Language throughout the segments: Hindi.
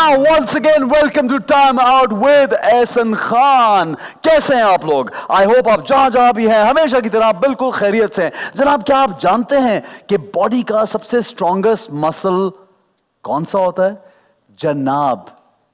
हाँ, once again welcome to Time Out with Ahsan Khan। कैसे हैं आप लोग? I hope आप जहां जहां भी हैं हमेशा की तरह बिल्कुल खैरियत से हैं। जनाब, क्या आप जानते हैं कि बॉडी का सबसे स्ट्रॉन्गेस्ट मसल कौन सा होता है? जनाब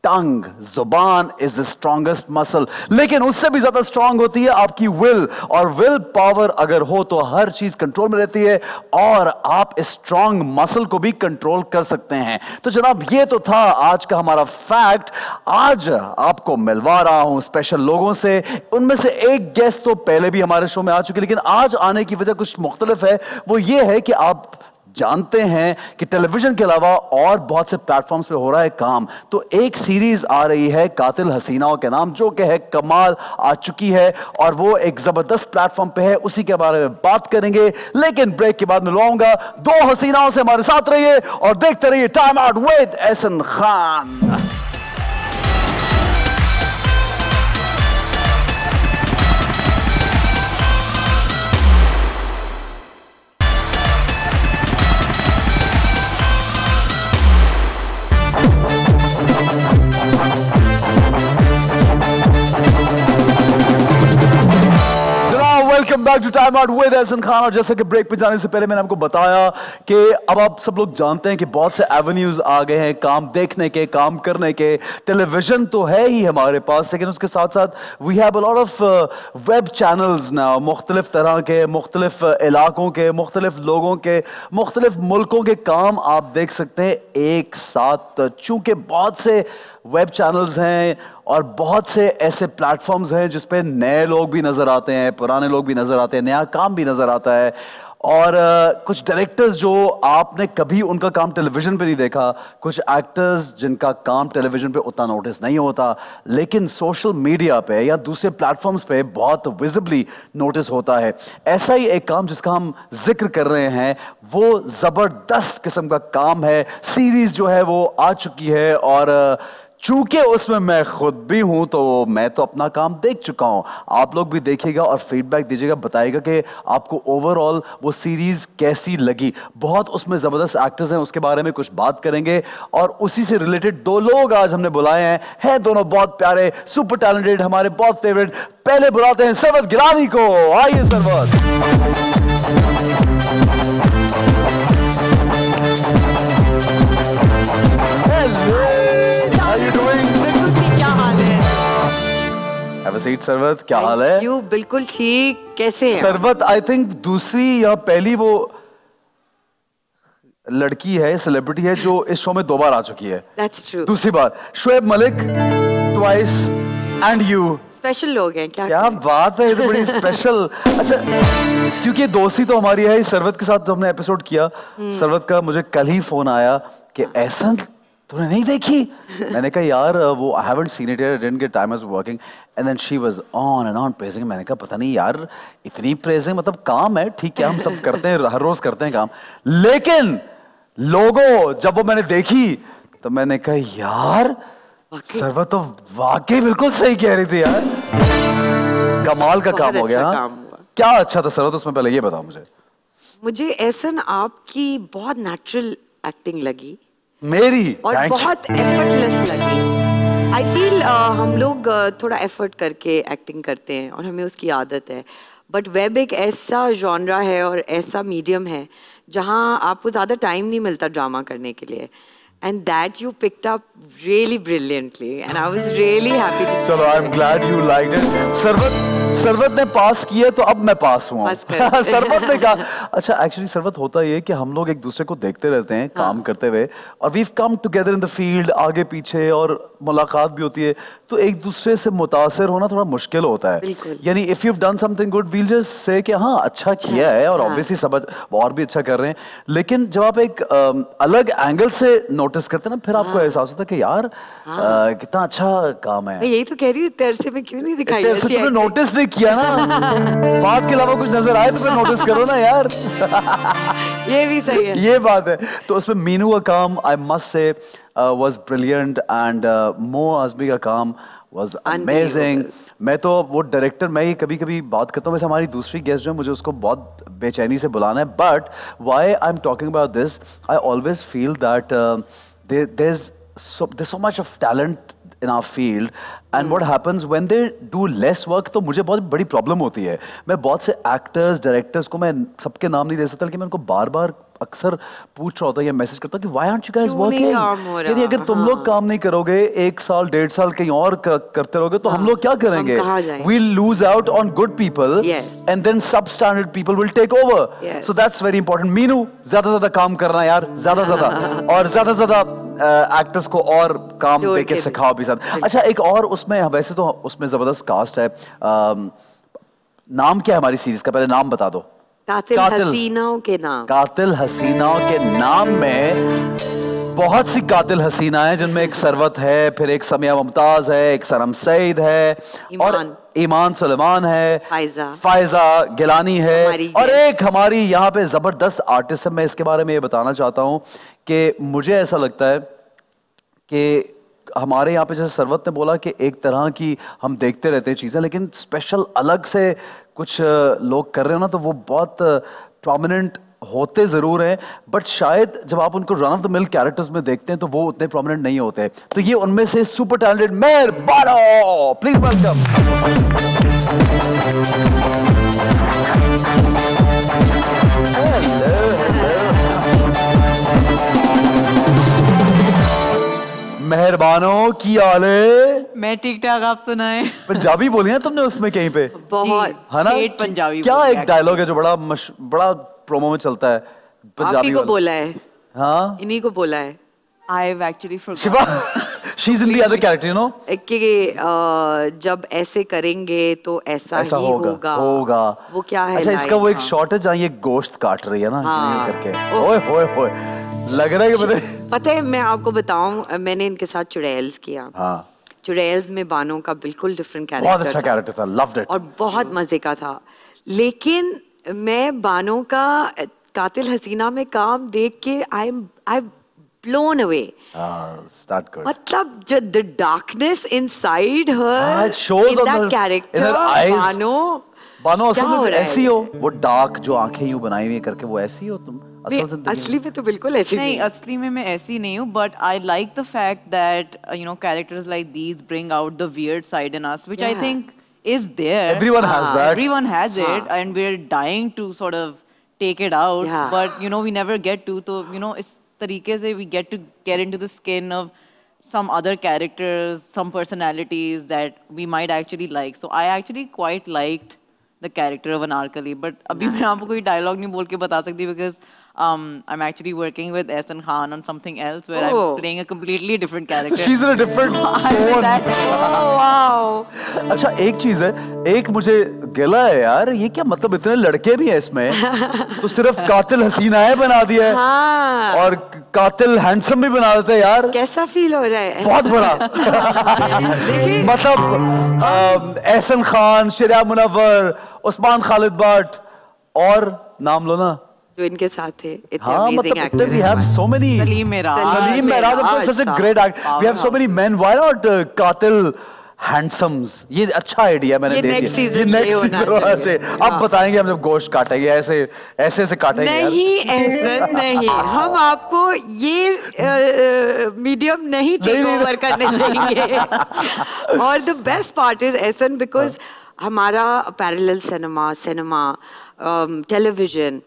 टंग, जुबान इज द स्ट्रॉन्गेस्ट मसल। लेकिन उससे भी ज्यादा स्ट्रांग होती है आपकी विल, और विल पावर अगर हो तो हर चीज कंट्रोल में रहती है और आप स्ट्रांग मसल को भी कंट्रोल कर सकते हैं। तो जनाब, ये तो था आज का हमारा फैक्ट। आज आपको मिलवा रहा हूं स्पेशल लोगों से। उनमें से एक गेस्ट तो पहले भी हमारे शो में आ चुके, लेकिन आज आने की वजह कुछ मुख्तलिफ है। वो ये है कि आप जानते हैं कि टेलीविजन के अलावा और बहुत से प्लेटफॉर्म्स पे हो रहा है काम, तो एक सीरीज आ रही है कातिल हसीनाओं के नाम, जो कि है कमाल आ चुकी है और वो एक जबरदस्त प्लेटफॉर्म पे है। उसी के बारे में बात करेंगे, लेकिन ब्रेक के बाद मिलवाऊंगा दो हसीनाओं से। हमारे साथ रहिए और देखते रहिए time out with Ahsan Khan. Back to Time Out with Ahsan Khan। और जैसे कि ब्रेक पे जाने से पहले मैंने आपको बताया कि अब आप सब लोग जानते हैं कि बहुत से एवेन्यूज आ गए हैं काम देखने के, काम करने के। टेलीविजन तो है ही हमारे पास, लेकिन उसके साथ साथ we have a lot of web channels now, मुख्तलिफ तरह के, मुख्तलिफ इलाकों के, मुख्तलिफ लोगों के, मुख्तलिफ मुल्कों के काम आप देख सकते हैं एक साथ। चूंकि बहुत से वेब चैनल्स हैं और बहुत से ऐसे प्लेटफॉर्म्स हैं जिस पे नए लोग भी नज़र आते हैं, पुराने लोग भी नज़र आते हैं, नया काम भी नज़र आता है। और कुछ डायरेक्टर्स जो आपने कभी उनका काम टेलीविजन पे नहीं देखा, कुछ एक्टर्स जिनका काम टेलीविजन पे उतना नोटिस नहीं होता, लेकिन सोशल मीडिया पे या दूसरे प्लेटफॉर्म्स पे बहुत विजिबली नोटिस होता है। ऐसा ही एक काम जिसका हम जिक्र कर रहे हैं, वो ज़बरदस्त किस्म का काम है। सीरीज़ जो है वो आ चुकी है और चूंकि उसमें मैं खुद भी हूं, तो मैं तो अपना काम देख चुका हूं। आप लोग भी देखिएगा और फीडबैक दीजिएगा, बताइएगा कि आपको ओवरऑल वो सीरीज़ कैसी लगी। बहुत उसमें ज़बरदस्त एक्टर्स हैं, उसके बारे में कुछ बात करेंगे। और उसी से रिलेटेड दो लोग आज हमने बुलाए हैं दोनों बहुत प्यारे, सुपर टैलेंटेड, हमारे बहुत फेवरेट। पहले बुलाते हैं सरवत गिलानी को। आइए Sarwat. Have a seat, Sarwat. क्या हाल है? You बिल्कुल ठीक। कैसे हैं सरवत? I think दूसरी या पहली वो लड़की है, सेलिब्रिटी है जो इस शो में दो बार आ चुकी है। That's true। दूसरी बार Shoaib Malik twice and you। Special लोग हैं। क्या बात है, ये तो बड़ी स्पेशल। अच्छा, क्योंकि दोस्ती तो हमारी है सरवत के साथ, तो हमने एपिसोड किया। सरवत का मुझे कल ही फोन आया कि अहसन तूने नहीं देखी? मैंने कहा यार वो I haven't seen it, I didn't get time, I was working. And then she was on and on praising. मैंने कहा पता नहीं यार, इतनी प्रेजिंग, मतलब काम है, ठीक है, हम सब करते हैं, हर रोज करते हैं काम, लेकिन लोगों, जब वो मैंने देखी तो मैंने कहा यार सरवत तो वाकई बिल्कुल सही कह रही थी यार, कमाल का काम हो गया। क्या अच्छा था सरवत उसमें, पहले ये बताओ मुझे। मुझे अहसन आपकी बहुत नेचुरल एक्टिंग लगी मेरी, और बहुत एफर्टलेस लगी। आई फील हम लोग थोड़ा एफर्ट करके एक्टिंग करते हैं और हमें उसकी आदत है, बट वेब एक ऐसा जॉनरा है और ऐसा मीडियम है जहां आपको ज़्यादा टाइम नहीं मिलता ड्रामा करने के लिए। And that you picked up really brilliantly, and I was really happy to see. चलो, I'm glad you liked it. Sarwat ने पास किया, तो अब मैं पास हुआ। सरवत ने कहा, अच्छा actually सरवत होता ये कि हम लोग एक दूसरे को देखते रहते हैं काम करते हुए, और we've come together in the field, आगे पीछे और मुलाकात भी होती है, तो एक दूसरे से मुतासर होना थोड़ा मुश्किल होता है। यानी if you've done something good, we'll just say कि हाँ अच्छा किया है, और obviously सब और भी अच्छा कर रहे हैं। लेकिन जब आप एक अलग एंगल से नोटिस करते ना, फिर आपको एहसास होता है कि यार कितना अच्छा काम है। मैं यही तो कह रही हूँ, तेरे से मैं क्यों नहीं दिखाई? तेरे से तुमने नोटिस नहीं किया ना। बात के अलावा कुछ नजर आए तो फिर नोटिस करो ना यार। ये भी सही है, ये बात है। तो उसमें मीनू का काम I must say was brilliant, and मो आजमी का काम वाज अमेजिंग। मैं तो वो डायरेक्टर, मैं ये कभी कभी बात करता हूँ, वैसे हमारी दूसरी गेस्ट जो है मुझे उसको बहुत बेचैनी से बुलाना है, but why I am talking about this, I always feel that there is so there's so much of talent in our field, and what happens when they do less work, तो मुझे बहुत बड़ी problem होती है. मैं बहुत से actors, directors को मैं सबके नाम नहीं दे सकता, लेकिन मैं उनको बार-बार अक्सर पूछ रहा होता है या मैसेज करता कि why aren't you guys working? यानी अगर तुम लोग काम नहीं करोगे, एक साल, डेढ़ साल कहीं और करते रहोगे, तो हम लोग क्या करेंगे? We'll lose out on good people, and then substandard people will take over. So that's very important. Meenu, ज़्यादा-ज़्यादा काम करना यार, ज़्यादा-ज़्यादा और ज़्यादा-ज़्यादा एक्टर्स को और काम देके सिखाओ भी साथ. अच्छा एक और उसमें वैसे तो उसमें जबरदस्त कास्ट है. नाम क्या है हमारी सीरीज का? पहले नाम बता दो. कातिल हसीनाओं के नाम. कातिल हसीनाओं के नाम में बहुत सी कातिल हसीना हैं, जिनमें एक सरवत है, फिर एक समिया मुमताज है, एक सरम सईद है और ईमान सुलेमान है, फायजा गिलानी है, और एक हमारी यहाँ पे जबरदस्त आर्टिस्ट है. मैं इसके बारे में ये बताना चाहता हूँ कि मुझे ऐसा लगता है कि हमारे यहाँ पे जैसे सरवत ने बोला कि एक तरह की हम देखते रहते हैं चीज़ें, लेकिन स्पेशल अलग से कुछ लोग कर रहे हो ना, तो वो बहुत प्रोमिनेंट होते ज़रूर हैं, बट शायद जब आप उनको run of the mill characters में देखते हैं तो वो उतने प्रोमिनेंट नहीं होते हैं. तो ये उनमें से super talented Mehar Bano, please welcome. Mehar Bano की आले. मैं ठीक ठाक, आप सुनाए. पंजाबी बोली है तुमने उसमें कहीं पे, बहुत है ना पंजाबी. क्या एक डायलॉग है जो बड़ा प्रोमो में चलता है पंजाबी को बोला है. हाँ इन्हीं को बोला है. I've actually forgotten. Shiva, she's in the other character, you know. कि जब ऐसे करेंगे तो ऐसा ही होगा. होगा. वो क्या है? अच्छा इसका वो एक शॉट है जहाँ ये गोश्त काट रही है ना करके. ओए ओए ओए. लग रहा है कि पता है. मैं आपको बताऊं, मैंने इनके साथ चुड़ैल्स किया. हाँ. चुड़ैल्स में बानो का बिल्कुल डिफरेंट कैरेक्टर था. बहुत अच्छा कैरेक्टर था. Loved it. और बहुत मजे का था. लेकिन मैं बानो का कातिल हसीना में काम देख के आई blown away. Ah, that good. Matlab, the darkness inside her, it shows in that character, in her eyes. Bano, असल में ऐसी हो, वो dark जो आँखें यूँ बनाई हुई करके वो ऐसी हो तुम. असली में तो बिल्कुल ऐसी नहीं. असली में मैं ऐसी नहीं हूँ, but I like the fact that you know characters like these bring out the weird side in us, which I think is there. Everyone has that. Everyone has it, and we're dying to sort of take it out, but you know we never get to. So you know it's तरीके से we get into the skin of some other characters, some personalities that we might actually like. So I actually quite liked the character of Anarkali, but अभी मैं आपको कोई dialogue नहीं बोल के बता सकती because I'm actually working with Ahsan Khan on something else where I'm playing a completely different character. She's in a different zone. Oh wow. अच्छा एक चीज़ है, एक मुझे गिला है यार, ये क्या मतलब इतने लड़के भी हैं इसमें, तो सिर्फ कातिल हसीना है बना दिया है. हाँ. और कातिल हैंडसम भी बना देते हैं यार. कैसा फील हो रहा है? बहुत बड़ा. मतलब अहसन खान, शरिया मुनव्वर, उस्मान खालिद भट्ट और नाम लो ना जो इनके साथ थे. हाँ मतलब we have so many. Salim Meraj अपना such a great actor. We have so many men. Why not कातिल handsomes? ये अच्छा आइडिया मैंने दे दिया. ये नेक्स्ट सीजन होना चाहिए. अब बताएंगे हम जब गोश्त काटेंगे ऐसे काटेंगे. नहीं ऐसा नहीं, हम आपको ये मीडियम नहीं टेक ओवर करने देंगे. और the best part is Ahsan, because हमारा parallel cinema, television,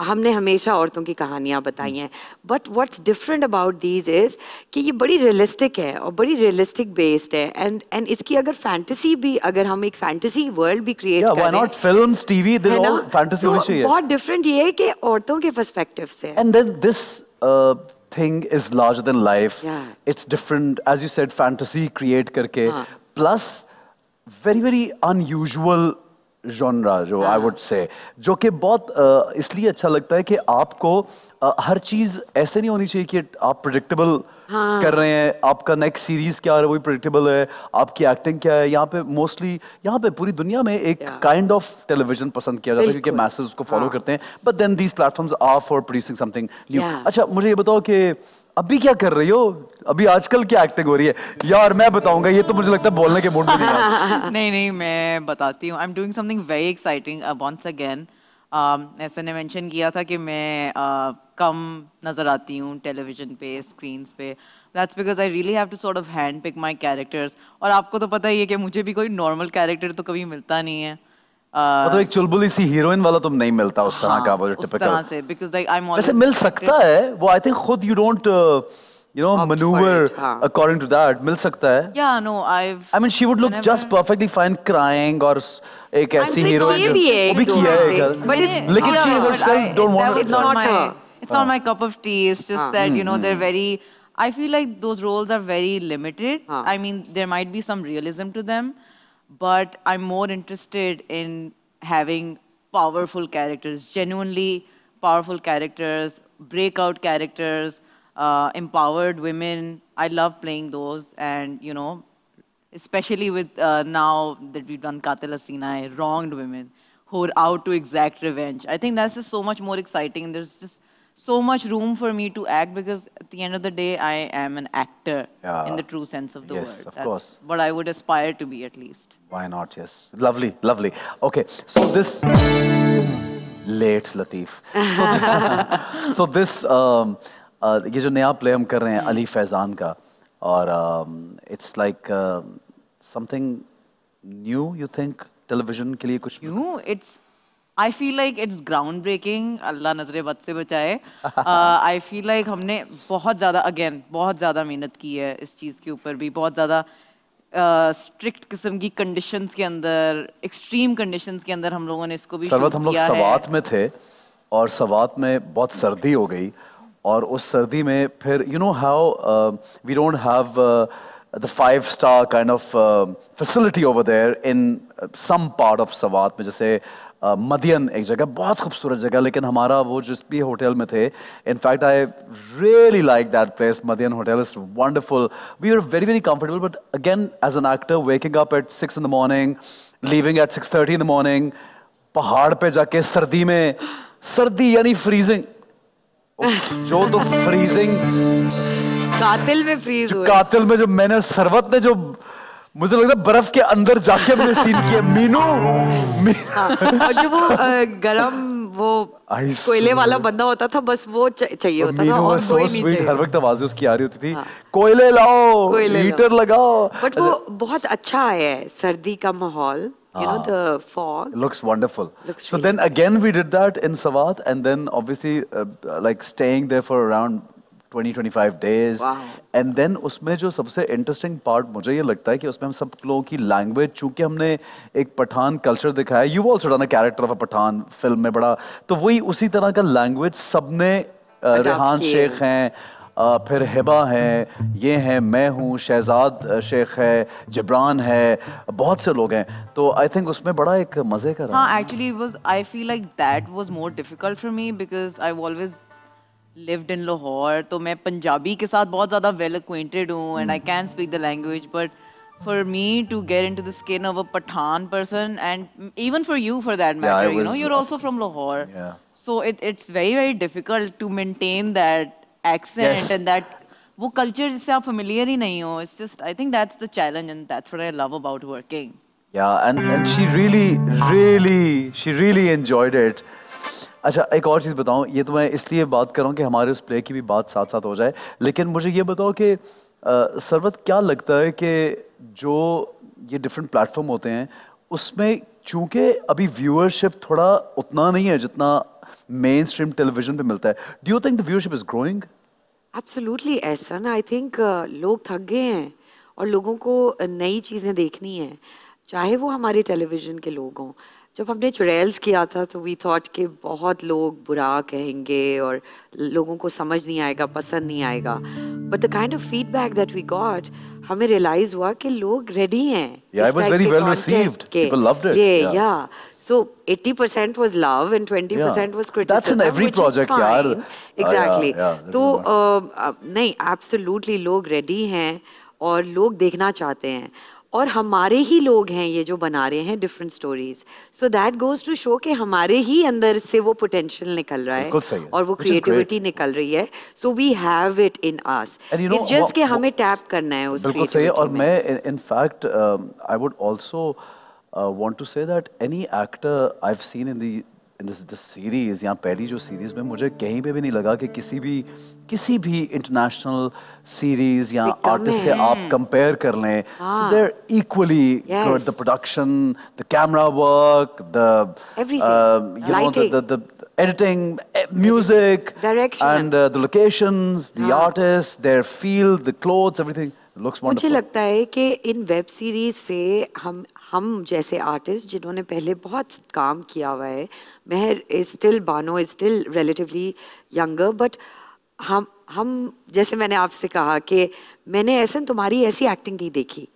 हमने हमेशा औरतों की कहानियाँ बताई हैं, but what's different about these is कि ये बड़ी realistic है और बड़ी realistic based है, and इसकी अगर fantasy भी, अगर हम एक fantasy world भी create करें, yeah, why not films, TV, they're all fantasy होनी चाहिए. बहुत different ये है कि औरतों के perspective से. And then this thing is larger than life. Yeah. It's different, as you said, fantasy create करके, plus very very unusual genre जो I would say, जो कि बहुत इसलिए अच्छा लगता है कि आपको हर चीज़ ऐसे नहीं होनी चाहिए कि आप predictable कर रहे हैं. आपका next series क्या है वो भी predictable है, आपकी acting क्या है. यहाँ पे mostly, यहाँ पे पूरी दुनिया में एक kind of television पसंद किया जाता है क्योंकि masses उसको follow करते हैं, but then these platforms are for producing something new. अच्छा मुझे ये बताओ कि अभी क्या कर रही हो, अभी आजकल क्या एक्टिंग हो रही है? यार मैं बताऊंगा, ये तो मुझे लगता है बोलने के मूड में नहीं. नहीं मैं बताती हूँ. I am doing something very exciting once again. ऐसे ने मेंशन किया था कि मैं कम नज़र आती हूँ टेलीविज़न पे, स्क्रीन्स पे. That's because I really have to sort of handpick my characters. और आपको तो पता ही है कि मुझे भी कोई नॉर्मल कैरेक्टर तो कभी मिलता नहीं है. मतलब एक चुलबुली सी हीरोइन वाला तुम नहीं मिलता उस तरह का, वो जो typical. Because like I'm always. वैसे मिल सकता है वो, I think खुद you don't you know maneuver according to that. मिल सकता है. Yeah, no, I mean she would look just perfectly fine crying और एक ऐसी हीरोइन जो भी किया है. लेकिन she herself don't want it. It's not my cup of tea. It's just that you know they're very. I feel like those roles are very limited. I mean, there might be some realism to them, but I'm more interested in having powerful characters, genuinely powerful characters, breakout characters, empowered women. I love playing those, and you know, especially with now that we've done Katil Haseenaon, wronged women who are out to exact revenge. I think that's just so much more exciting, and there's just so much room for me to act, because at the end of the day, I am an actor in the true sense of the word. Yes, of course. But I would aspire to be, at least. Why not? Yes. Lovely, lovely. Okay, so this late Latif. So this ये जो नया play हम कर रहे हैं अली फैजान का, और it's like something new. You think television के लिए कुछ new? It's I feel like it's groundbreaking. Allah nazre bad se bachaye. I feel like हमने बहुत ज़्यादा again बहुत ज़्यादा मेहनत की है इस चीज़ के ऊपर भी, बहुत ज़्यादा strict किस्म की conditions के अंदर, extreme conditions के अंदर हम लोगों ने इसको भी शुरू किया है. सर्वत हम लोग सवात में थे और सवात में बहुत सर्दी हो गई, और उस सर्दी में फिर you know how we don't have the five-star kind of facility over there in some part of Sarwat में, जैसे मदियन एक जगह बहुत खूबसूरत जगह, लेकिन हमारा वो जिस भी होटल में थे, in fact I really like that place. Madyan hotel is wonderful. We are very very comfortable, but again as an actor waking up at 6 in the morning, leaving at 6:30 in the morning, पहाड़ पे जाके सर्दी में, सर्दी यानी फ्रीजिंग, जो तो फ्रीजिंग कातिल में फ्रीज हुए, कातिल में जो मैंने सर्वत ने जो मुझे लगता है बर्फ के अंदर जाके मैंने सीन किया मीनू. और जो वो गरम वो कोयले वाला बंदा होता था, बस वो चाहिए होता था, और कोई नहीं चाहिए. हर वक्त आवाज़ उसकी आ रही होती थी, कोयले लाओ, हीटर लगाओ. बट वो बहुत अच्छा है सर्दी का माहौल. You know, the fog. It looks wonderful. Looks so. Then again we did that in Sarwat, and then obviously like staying there for around 20-25 days. Wow. And then उसमें जो सबसे interesting part मुझे ये लगता है कि उसमें हम सब लोगों की language, चूँकि हमने एक पठान culture दिखाया. You've also done a character of a Pathan film में बड़ा, तो वही उसी तरह का language सबने. रेहान शेख हैं, फिर हिबा हैं, ये हैं, मैं हूँ, शहजाद शेख है, गिब्रान है, बहुत से लोग हैं. तो आई थिंक उसमें बड़ा एक मज़े का रहा. हाँ, actually was, I feel like that was more difficult for me, because I always lived in Lahore, तो मैं पंजाबी के साथ बहुत ज़्यादा वेल एक्वेंटेड हूँ, and I can speak the language. But for me to get into the skin of a Pathan person, and even for you for that matter, you know, you're also from Lahore. Yeah. So it's very, very difficult to maintain that accent. Yes. And that wo culture jisse aap familiar hi nahi ho. It's just, I think that's the challenge, and that's what I love about working. Yeah, and she really enjoyed it. अच्छा, एक और चीज़ बताऊँ, ये तो मैं इसलिए बात कर रहा हूँ कि हमारे उस प्ले की भी बात साथ साथ हो जाए, लेकिन मुझे ये बताओ कि सर्वत क्या लगता है कि जो ये डिफरेंट प्लेटफॉर्म होते हैं उसमें, चूँकि अभी व्यूअरशिप थोड़ा उतना नहीं है जितना मेन स्ट्रीम टेलीविजन पे मिलता है, do you think the viewership is growing? Absolutely Ahsan. I think लोग थक गए हैं और लोगों को नई चीज़ें देखनी है, चाहे वो हमारे टेलीविज़न के लोग हों. जब हमने चुड़ैल्स किया था तो वी थॉट कि बहुत लोग बुरा कहेंगे और लोगों को समझ नहीं आएगा, पसंद नहीं आएगा, but the kind of feedback that we got, हमें रियलाइज हुआ कि लोग रेडी हैं. Yeah it was very well received, people loved it. Yeah so 80% was love and 20% was criticism. That's in every project यार. एग्जैक्टली. तो नहीं, एब्सोल्युटली लोग रेडी हैं और लोग देखना चाहते हैं, और हमारे ही लोग हैं ये जो बना रहे हैं different stories. So that goes to show कि हमारे ही अंदर से वो पोटेंशियल निकल रहा है और वो क्रिएटिविटी निकल रही है. So we have it in us, it's just कि हमें टैप करना है उस बिल्कुल सही. और मैं in fact I would also want to say that any actor I have seen in the in this series, यहाँ पहली जो सीरीज में मुझे कहीं पे भी नहीं लगा कि किसी भी इंटरनेशनल सीरीज या आर्टिस्ट से आप कंपेयर कर लें. So they're equally good. The production, the camera work, the editing, music, direction, and the locations, the artists, their field, the clothes, everything. मुझे लगता है कि इन वेब सीरीज से हम जैसे आर्टिस्ट जिन्होंने पहले बहुत काम किया हुआ है, Mehar still Bano is still relatively younger, but हम जैसे मैंने आपसे कहा कि मैंने ऐसा तुम्हारी ऐसी एक्टिंग नहीं देखी,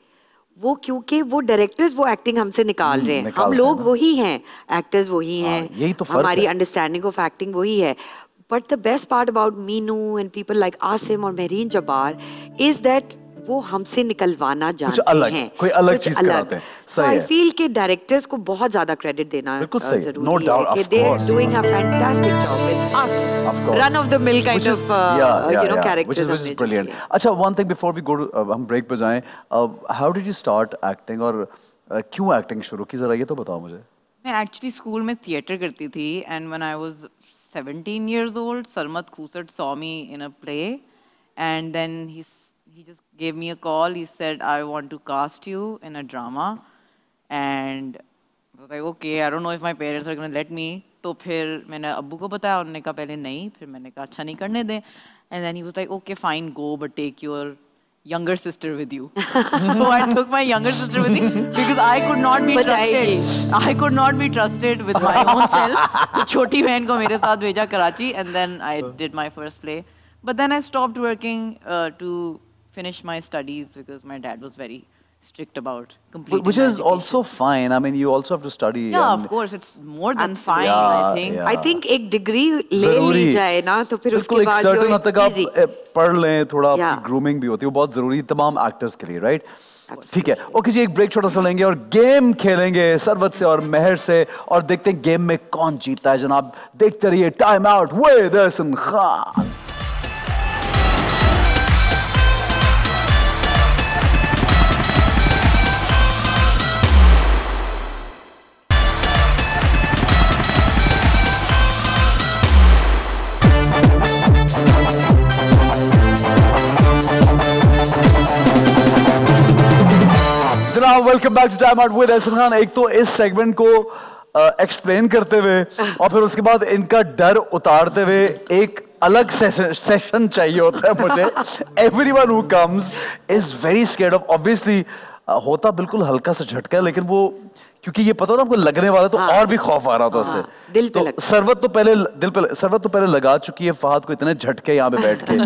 वो क्योंकि वो डायरेक्टर्स वो एक्टिंग हमसे निकाल रहे हैं, हम लोग वही हैं, एक्टर्स वही हैं, हमारी अंडरस्टैंडिंग ऑफ एक्टिंग वही है. But the best part about Meenu and people like Asim or Mehreen Jabbar is that वो हमसे निकलवाना जानते हैं, कोई अलग चीज कराते हैं. So I feel कि directors को बहुत ज़्यादा credit देना ज़रूरी है कि they are doing a fantastic job with us, run of the mill kind of you know characters. Which is brilliant. अच्छा, one thing before we go to हम break पे जाएं, how did you start acting और क्यों acting शुरू की, जरा ये तो बताओ मुझे. मैं actually school में theatre करती थी and when I was 17 years old, Sarwat Gilani saw me in a play, and then he just gave me a call. He said, "I want to cast you in a drama," and I was like, "Okay, I don't know if my parents are going to let me." तो फिर मैंने अब्बू को बताया, उन्होंने कहा पहले नहीं, फिर मैंने कहा अच्छा नहीं करने दें, and then he was like, "Okay, fine, go, but take your younger sister with you." So I took my younger sister with me because I could not be trusted. I could not be trusted with my own self. So छोटी बहन को मेरे साथ भेजा Karachi, and then I did my first play. But then I stopped working to finish my studies because my dad was very strict about completing. Which is also fine. I mean, you also have to study. Yeah, of course, it's more than fine. I think. I think एक degree ले ली जाए ना तो फिर उसके बाद जो certain तक आप पढ़ लें, थोड़ा आपकी grooming भी होती है, वो बहुत ज़रूरी तमाम actors के लिए, right? ठीक है. ओके जी, एक ब्रेक छोटा सा लेंगे और गेम खेलेंगे सरवत से और मेहर से और देखते हैं गेम में कौन जीतता है. जनाब देखते रहिए time out with Ahsan Khan. Welcome back to time out with Ahsan Khan. एक तो इस सेगमेंट को एक्सप्लेन करते हुए और फिर उसके बाद इनका डर उतारते हुए एक अलग सेशन चाहिए होता है मुझे. Everyone who comes is very scared of, obviously होता बिल्कुल हल्का सा झटका, लेकिन वो क्योंकि ये पता ना हमको लगने वाला तो और भी खौफ आ रहा था उससे. दिल पे लगा. सरवत तो पहले दिल पे, सरवत तो पहले लगा चुकी है फहद को इतने झटके यहाँ पे बैठ के,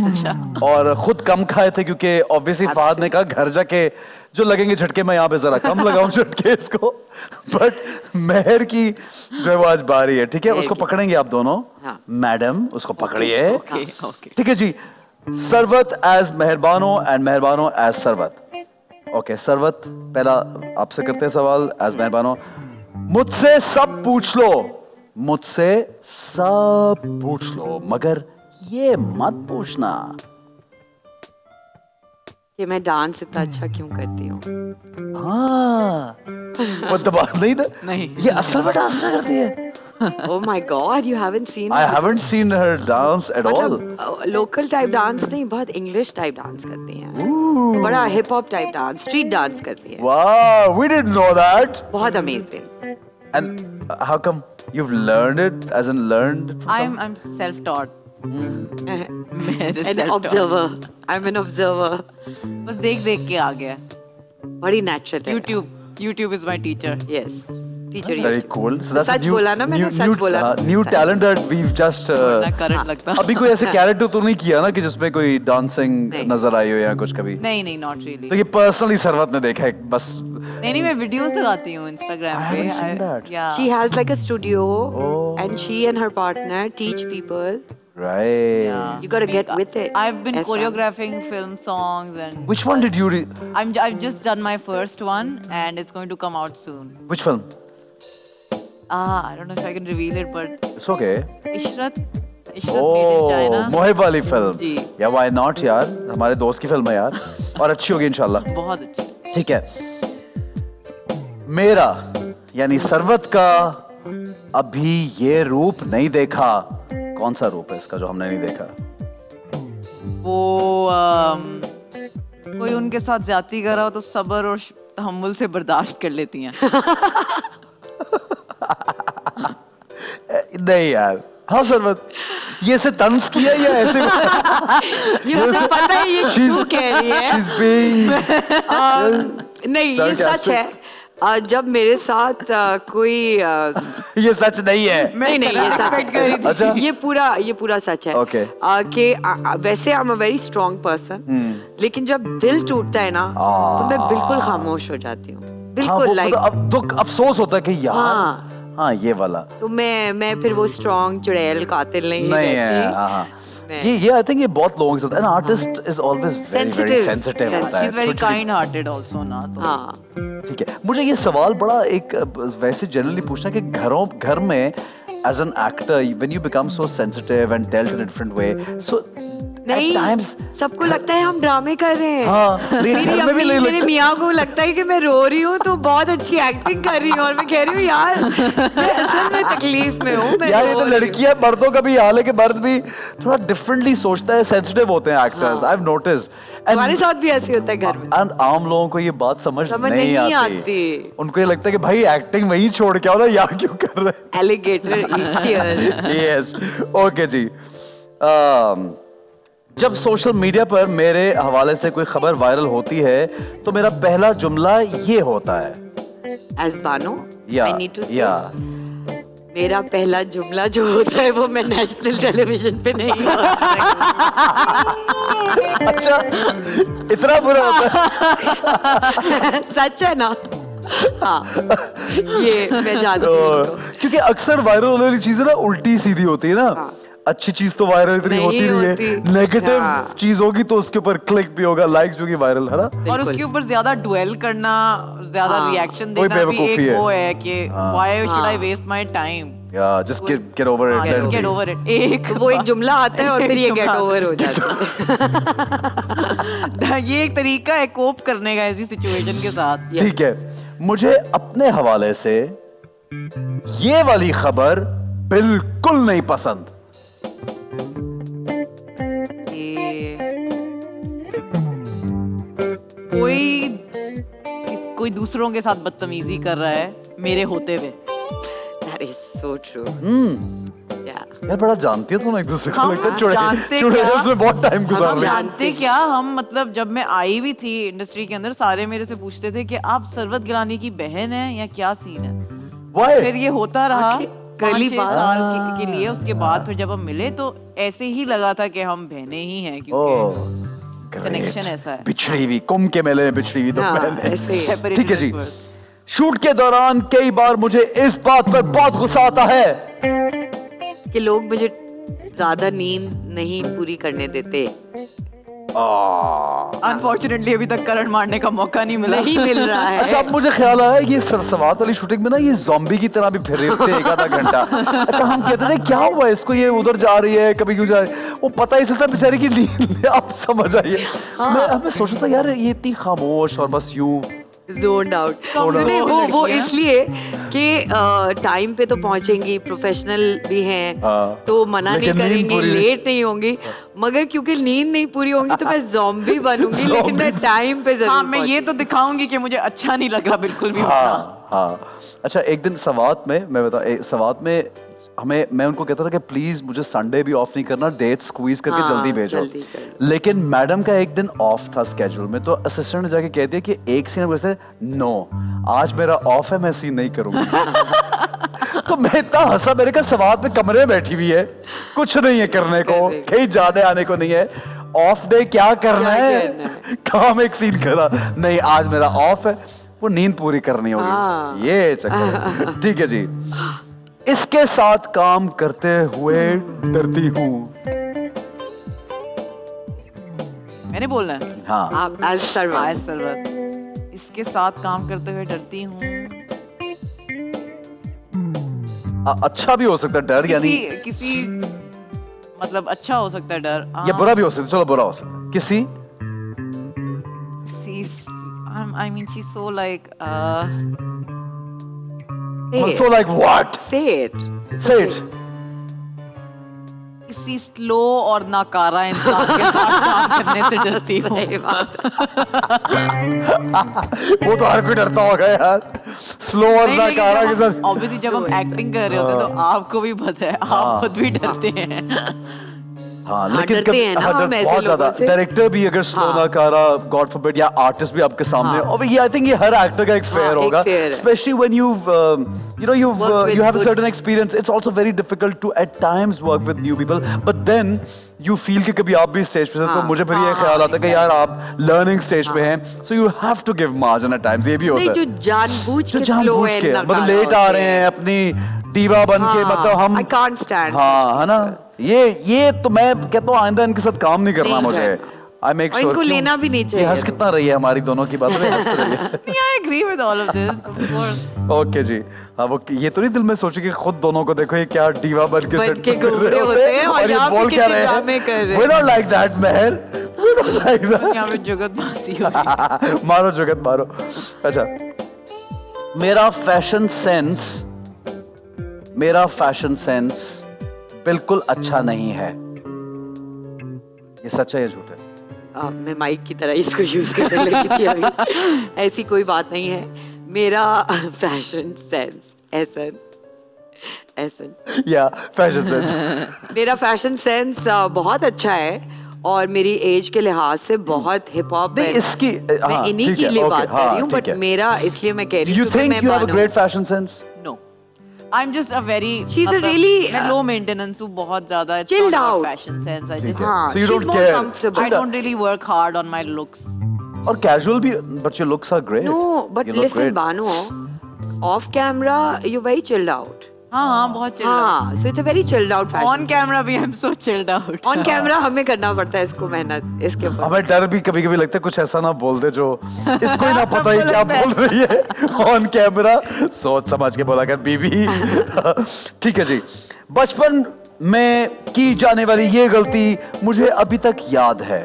और खुद कम खाए थे क्योंकि ऑब्वियसली फहद ने कहा घर जाके जो लगेंगे झटके मैं यहाँ पे जरा कम लगाऊं झटके इसको. बट मेहर की जो है वो आज बारी है. ठीक है, उसको पकड़ेंगे आप दोनों. मैडम उसको पकड़िए. ठीक है जी, Sarwat as Mehar Bano and Mehar Bano as Sarwat. Okay Sarwat, पहला आपसे करते हैं सवाल एज मेहर बानो. मुझसे सब पूछ लो, मुझसे सब पूछ लो, मगर ये मत पूछना कि मैं डांस इतना अच्छा क्यों करती हूँ. हाँ, वो तो बात नहीं था. नहीं, ये असल में डांस ना करती है. Oh my God, you haven't seen her. I haven't seen her dance at all. Local type dance नहीं, बहुत English type dance करती हैं. बड़ा hip hop type dance, street dance करती हैं. Wow, we didn't know that. बहुत amazing. And how come you've learned it? As in learned? I'm self-taught. An observer. I'm an observer. बस देख के आ गया. Very natural. YouTube is my teacher. Yes. Teacher, very cool. So that's सच बोला ना, मैंने सच बोला. New talent that we've just. Current लगता है. अभी कोई ऐसे कैरेक्टर तो नहीं किया ना कि जिसपे कोई डांसिंग नजर आई हो या कुछ कभी. नहीं, not really. तो ये पर्सनली सरवत ने देखा है बस. नहीं, मैं वीडियोस लगाती हूँ इंस्टाग्राम पे. I haven't seen that. Yeah. She has like a studio and she and her partner teach people. Right. Yeah. You gotta get with it. I've been choreographing film songs and. Which one did you? I've just done my first one and it's going to come out soon. Which film? I don't know if I can reveal it, but it's okay. Ishrat Made in China. Oh, Mohibali film. Ji. Yeah, why not यार? हमारे दोस्त की फिल्म है यार. और अच्छी होगी इंशाल्लाह. बहुत अच्छी. ठीक है. मेरा यानी सरवत का अभी ये रूप नहीं देखा। कौन सा रूप है इसका जो हमने नहीं देखा? वो कोई उनके साथ ज्यादती कर रहा हो तो सब्र और तहम्मुल से बर्दाश्त कर लेती हैं। नहीं यार। हाँ सरवत, ये से तंस किया या ऐसे? ये मतलब पता है ये क्यों कह रही है? She's being... नहीं ये सच है। जब मेरे साथ कोई ये सच नहीं है। नहीं नहीं ये सच है। अच्छा? ये पूरा सच है। Okay. कि वैसे I'm a very strong person, लेकिन जब दिल टूटता है ना तो मैं बिल्कुल खामोश हो जाती हूँ। बिल्कुल लाइक अब दुख अफसोस होता है कि यार हाँ ये वाला तो मैं फिर वो स्ट्रॉन्ग चुड़ैल कातिल नहीं रहती। ये आई थिंक ये बहुत लोगों के साथ an artist is always very very sensitive होता है। He is very kind hearted also ना तो हाँ ठीक है। मुझे ये सवाल बड़ा एक वैसे जनरली पूछना कि घर में as an actor when you become so sensitive and tells in different way so नहीं सबको लगता है हम ड्रामे कर रहे हैं। हाँ, मेरे मियाँ को लगता है कि मैं रो रही हूँ तो बहुत अच्छी एक्टिंग कर रही हूँ और मैं कह रही हूँ यार मैं असल में तकलीफ में हूँ। यार ये तो लड़कियाँ मर्दों का भी हाल है कि मर्द भी थोड़ा डिफरेंटली सोचता है, सेंसिटिव होते हैं एक्टर्स। आई हैव नोटिस्ड हमारे साथ भी ऐसे होता है घर में। एंड आम लोगों को ये बात समझ नहीं आती। उनको ये लगता है कि भाई एक्टिंग वही छोड़ के आओ यार क्यों कर रहे एलिगेटर। यस ओके जी। जब सोशल मीडिया पर मेरे हवाले से कोई खबर वायरल होती है तो मेरा पहला जुमला ये होता है As Bano, I need to say, मेरा पहला जुमला जो होता है वो मैं नेशनल टेलीविजन पे नहीं अच्छा इतना बुरा होता है? सच है ना? हाँ ये मैं जानती हूँ क्योंकि अक्सर वायरल होने वाली चीजें ना उल्टी सीधी होती है ना। हाँ। अच्छी चीज तो वायरल इतनी होती नहीं है। नेगेटिव चीज होगी तो उसके ऊपर क्लिक भी होगा, लाइक्स भी होगी, वायरल है ना। और उसके ऊपर ज्यादा ड्वेल करना, ज्यादा रिएक्शन देना भी एक वो है कि why should I waste my time. या just get over it. Just get over it. एक वो एक जुमला आता है और फिर ये गेट ओवर हो जाता है। ये एक तरीका है कोप करने का ऐसी सिचुएशन के साथ। ठीक है। मुझे अपने हवाले से ये वाली खबर बिल्कुल नहीं पसंद। कोई दूसरों के साथ बदतमीजी कर रहा है मेरे होते हुए। That is so true. यार बड़ा जानती है तुम एक दूसरे को। लगता है चुड़ैल से बहुत टाइम गुजार रहे हैं। जानते क्या हम मतलब जब मैं आई भी थी इंडस्ट्री के अंदर सारे मेरे से पूछते थे कि आप सरवत गिलानी की बहन हैं या क्या सीन है। Why? फिर ये होता रहा पहली बार के लिए। उसके बाद फिर जब हम मिले तो ऐसे ही लगा था कि हम बहने ही हैं क्योंकि कनेक्शन ऐसा है। बिछड़ी हुई कुंभ के मेले में बिछड़ी हुई तो बहने। ठीक है जी। शूट के दौरान कई बार मुझे इस बात पर बहुत गुस्सा आता है कि लोग मुझे ज्यादा नींद नहीं पूरी करने देते। Unfortunately अभी तक करंट मारने का मौका नहीं मिल रहा है। अच्छा अब मुझे ख्याल आया ये सरसवात वाली शूटिंग में ना ये ज़ॉम्बी की तरह भी फिरते एक आधा घंटा। अच्छा हम कहते थे क्या हुआ इसको, ये उधर जा रही है कभी क्यों जा रही है, वो पता ही चलता बेचारी की नींद। आप समझ आइए। हाँ। मैं सोचता यार ये इतनी खामोश और बस यूँ Zoned out. वो इसलिए कि टाइम पे तो पहुंचेंगी, प्रोफेशनल भी हैं तो मना नहीं करेंगे, लेट नहीं होंगी, मगर क्योंकि नींद नहीं पूरी होंगी तो मैं ज़ॉम्बी बनूंगी। लेकिन मैं टाइम पे जरूर मैं ये तो दिखाऊंगी कि मुझे अच्छा नहीं लग रहा बिल्कुल भी। हाँ। अच्छा एक दिन सवात में सवात में हमें मैं उनको कहता था कि प्लीज मुझे संडे भी ऑफ नहीं करना, डेट स्क्वीज करके जल्दी भेजो। लेकिन मैडम का एक दिन ऑफ था स्केड्यूल में तो असिस्टेंट ने जाके कह दिया कि एक सीन में बोलते नो आज मेरा ऑफ है मैं सीन नहीं करूंगी। तो मैं इतना हंसा, मेरे का सवात में कमरे में बैठी हुई है, कुछ नहीं है करने को, कहीं जाने आने को नहीं है, ऑफ डे क्या करना है, काम एक सीन करा, नहीं आज मेरा ऑफ है, वो नींद पूरी करनी होगी। ये चक्कर। ठीक है जी। इसके साथ काम करते हुए डरती हूँ। मैंने बोलना है। हाँ। आप सरवत। इसके साथ काम करते हुए डरती हूँ। अच्छा भी हो सकता है डर, यानी किसी मतलब अच्छा हो सकता है डर या बुरा भी हो सकता है। चलो बुरा हो सकता है। किसी I mean she's so like So like what? Say it. Say it. इसी स्लो और नाकारा इंसान के साथ काम करने से डरती हूँ। वो तो हर कोई डरता होगा यार। स्लो और नाकारा के साथ। ऑब्वियसली जब हम एक्टिंग कर रहे होते हैं तो आपको भी पता है, आप खुद भी डरते हैं। हाँ, लेकिन बहुत ज़्यादा। डायरेक्टर भी अगर स्लो नाकारा, God forbid, या आर्टिस्ट भी आपके सामने। और ये I think ये हर एक्टर का एक फेयर होगा। Especially when you have a certain experience, it's also very difficult to at times work with new people. But then you feel कि कभी आप भी stage पे हैं, तो मुझे फिर ये ख्याल आता है कि यार आप learning stage पे हैं, so you have to give margin at times. ये भी होता है। नहीं, जो जानबूझ के slow है, मतलब late आ रहे हैं, अपनी diva बनके, मतलब हम। I can't stand. हाँ, है ना? ये तो मैं कहता हूँ आइंदा इनके साथ काम नहीं करना मुझे। I make sure इनको लेना भी नहीं चाहिए। हंस कितना रही है हमारी दोनों की बात में हंस रही है। Yeah, I agree with all of this, of course. Okay जी, हाँ वो ये तो नहीं दिल में सोचे कि खुद दोनों को देखो ये क्या डीवा बन के घूम रहे होते हैं और यहाँ पे किसी ड्रामे कर रहे हैं। We don't like that, Meher. We don't like that. यहाँ पे जुगत बांसी होगी। मारो जुगत मारो। अच्छा, मेरा फैशन सेंस बिल्कुल अच्छा नहीं है। ये सच है या झूठ है? मैं माइक की तरह इसको यूज करने लगी थी अभी। ऐसी कोई बात नहीं है। मेरा फैशन सेंस फैशन सेंस मेरा फैशन सेंस बहुत अच्छा है और मेरी एज के लिहाज से बहुत हिप हॉप है। इसकी मैं इन्हीं के लिए बात कर रही हूँ, बट मेरा इसलिए मैं कह रही हूँ। You think you have a great fashion sense? No. I'm just a very. She's a really low maintenance. Who, बहुत ज़्यादा chilled out fashion sense. I just. So you don't care. I don't really work hard on my looks. और casual भी, but your looks are great. No, but listen, Bano, off camera you're very chilled out. हाँ, बहुत chilled out. So it's a very chilled out fashion. On camera भी I'm so chilled out. On camera हमें करना पड़ता है इसको मेहनत इसके ऊपर. हमें डर भी कभी-कभी लगता है कुछ ऐसा ना बोल दे जो इसको ही ना पता ही क्या बोल रही है. On camera सोच समझ के बोला कर बीबी. ठीक है जी. बचपन में की जाने वाली ये गलती मुझे अभी तक याद है.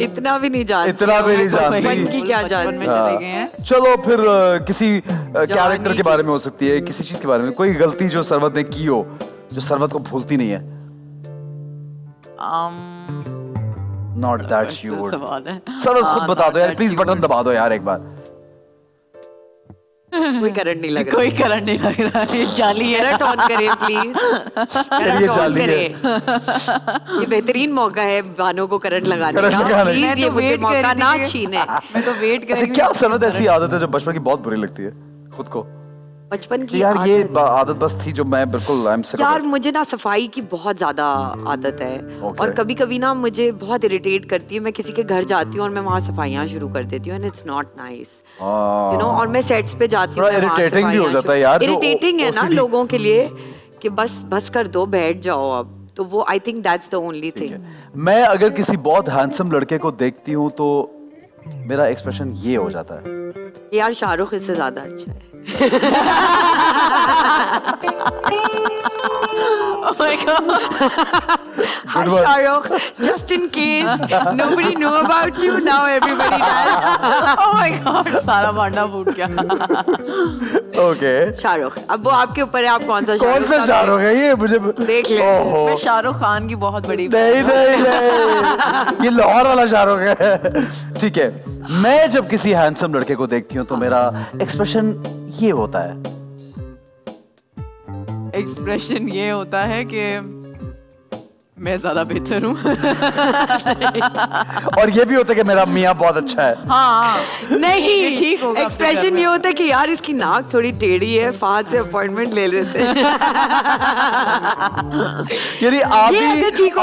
इतना भी नहीं जानती बचपन की क्या जानती है. चलो फिर किसी कैरेक्टर के बारे में हो सकती है, किसी चीज के बारे में, कोई गलती जो सरवत ने की हो जो सरवत को भूलती नहीं है. Not that she would. Sarwat खुद बता दो यार, प्लीज बटन दबा दो यार एक बार. कोई करंट नहीं लग रहा है. जाली है ना, टॉन करें प्लीज. ये जाली है. ये बेहतरीन मौका है बानों को करंट लगाने का. प्लीज ये मुझे मौका ना छीने. मैं तो वेट कर रही हूँ. क्या सरवत ऐसी आदत है जो बचपन की बहुत बुरी लगती है खुद को? बचपन की यार ये आदत बस थी जो मैं बिल्कुल यार मुझे ना सफाई की बहुत ज़्यादा आदत है. और कभी कभी ना मुझे बहुत इरिटेट करती है. मैं किसी के घर जाती हूँ और मैं वहाँ सफाइयाँ शुरू कर देती हूँ and it's not nice you know. और मैं सेट्स पे जाती हूँ. इरिटेटिंग भी हो जाता है यार. इरिटेटिंग है ना लोगों के लिए कि बस कर दो, बैठ जाओ अब. तो वो I think that's the only thing. मैं अगर किसी बहुत हैंडसम लड़के को देखती हूँ तो मेरा एक्सप्रेशन ये हो जाता है यार शाहरुख इससे ज़्यादा अच्छा है. Oh my God! Hi Shahrukh. Just in case nobody knew about you, now everybody does. Oh my God! सारा भांडा फूट गया. Okay. Shahrukh. अब वो आपके ऊपर है, आप कौन सा शाहरुख है ये मुझे देख ले. मैं शाहरुख खान की बहुत बड़ी. नहीं ये लाहौर वाला शाहरुख है. ठीक है. मैं जब किसी हैंडसम लड़के को देखती हूँ तो मेरा एक्सप्रेशन ये होता है कि मैं ज़्यादा बेहतर हूँ. और ये भी होता है कि मेरा मियाँ बहुत अच्छा है. हाँ नहीं ठीक होगा. एक्सप्रेशन ये होता है कि यार इसकी नाक थोड़ी टेढ़ी है, फाद से अपॉइंटमेंट ले लेते हैं. यानी आधी मैग्नेटिक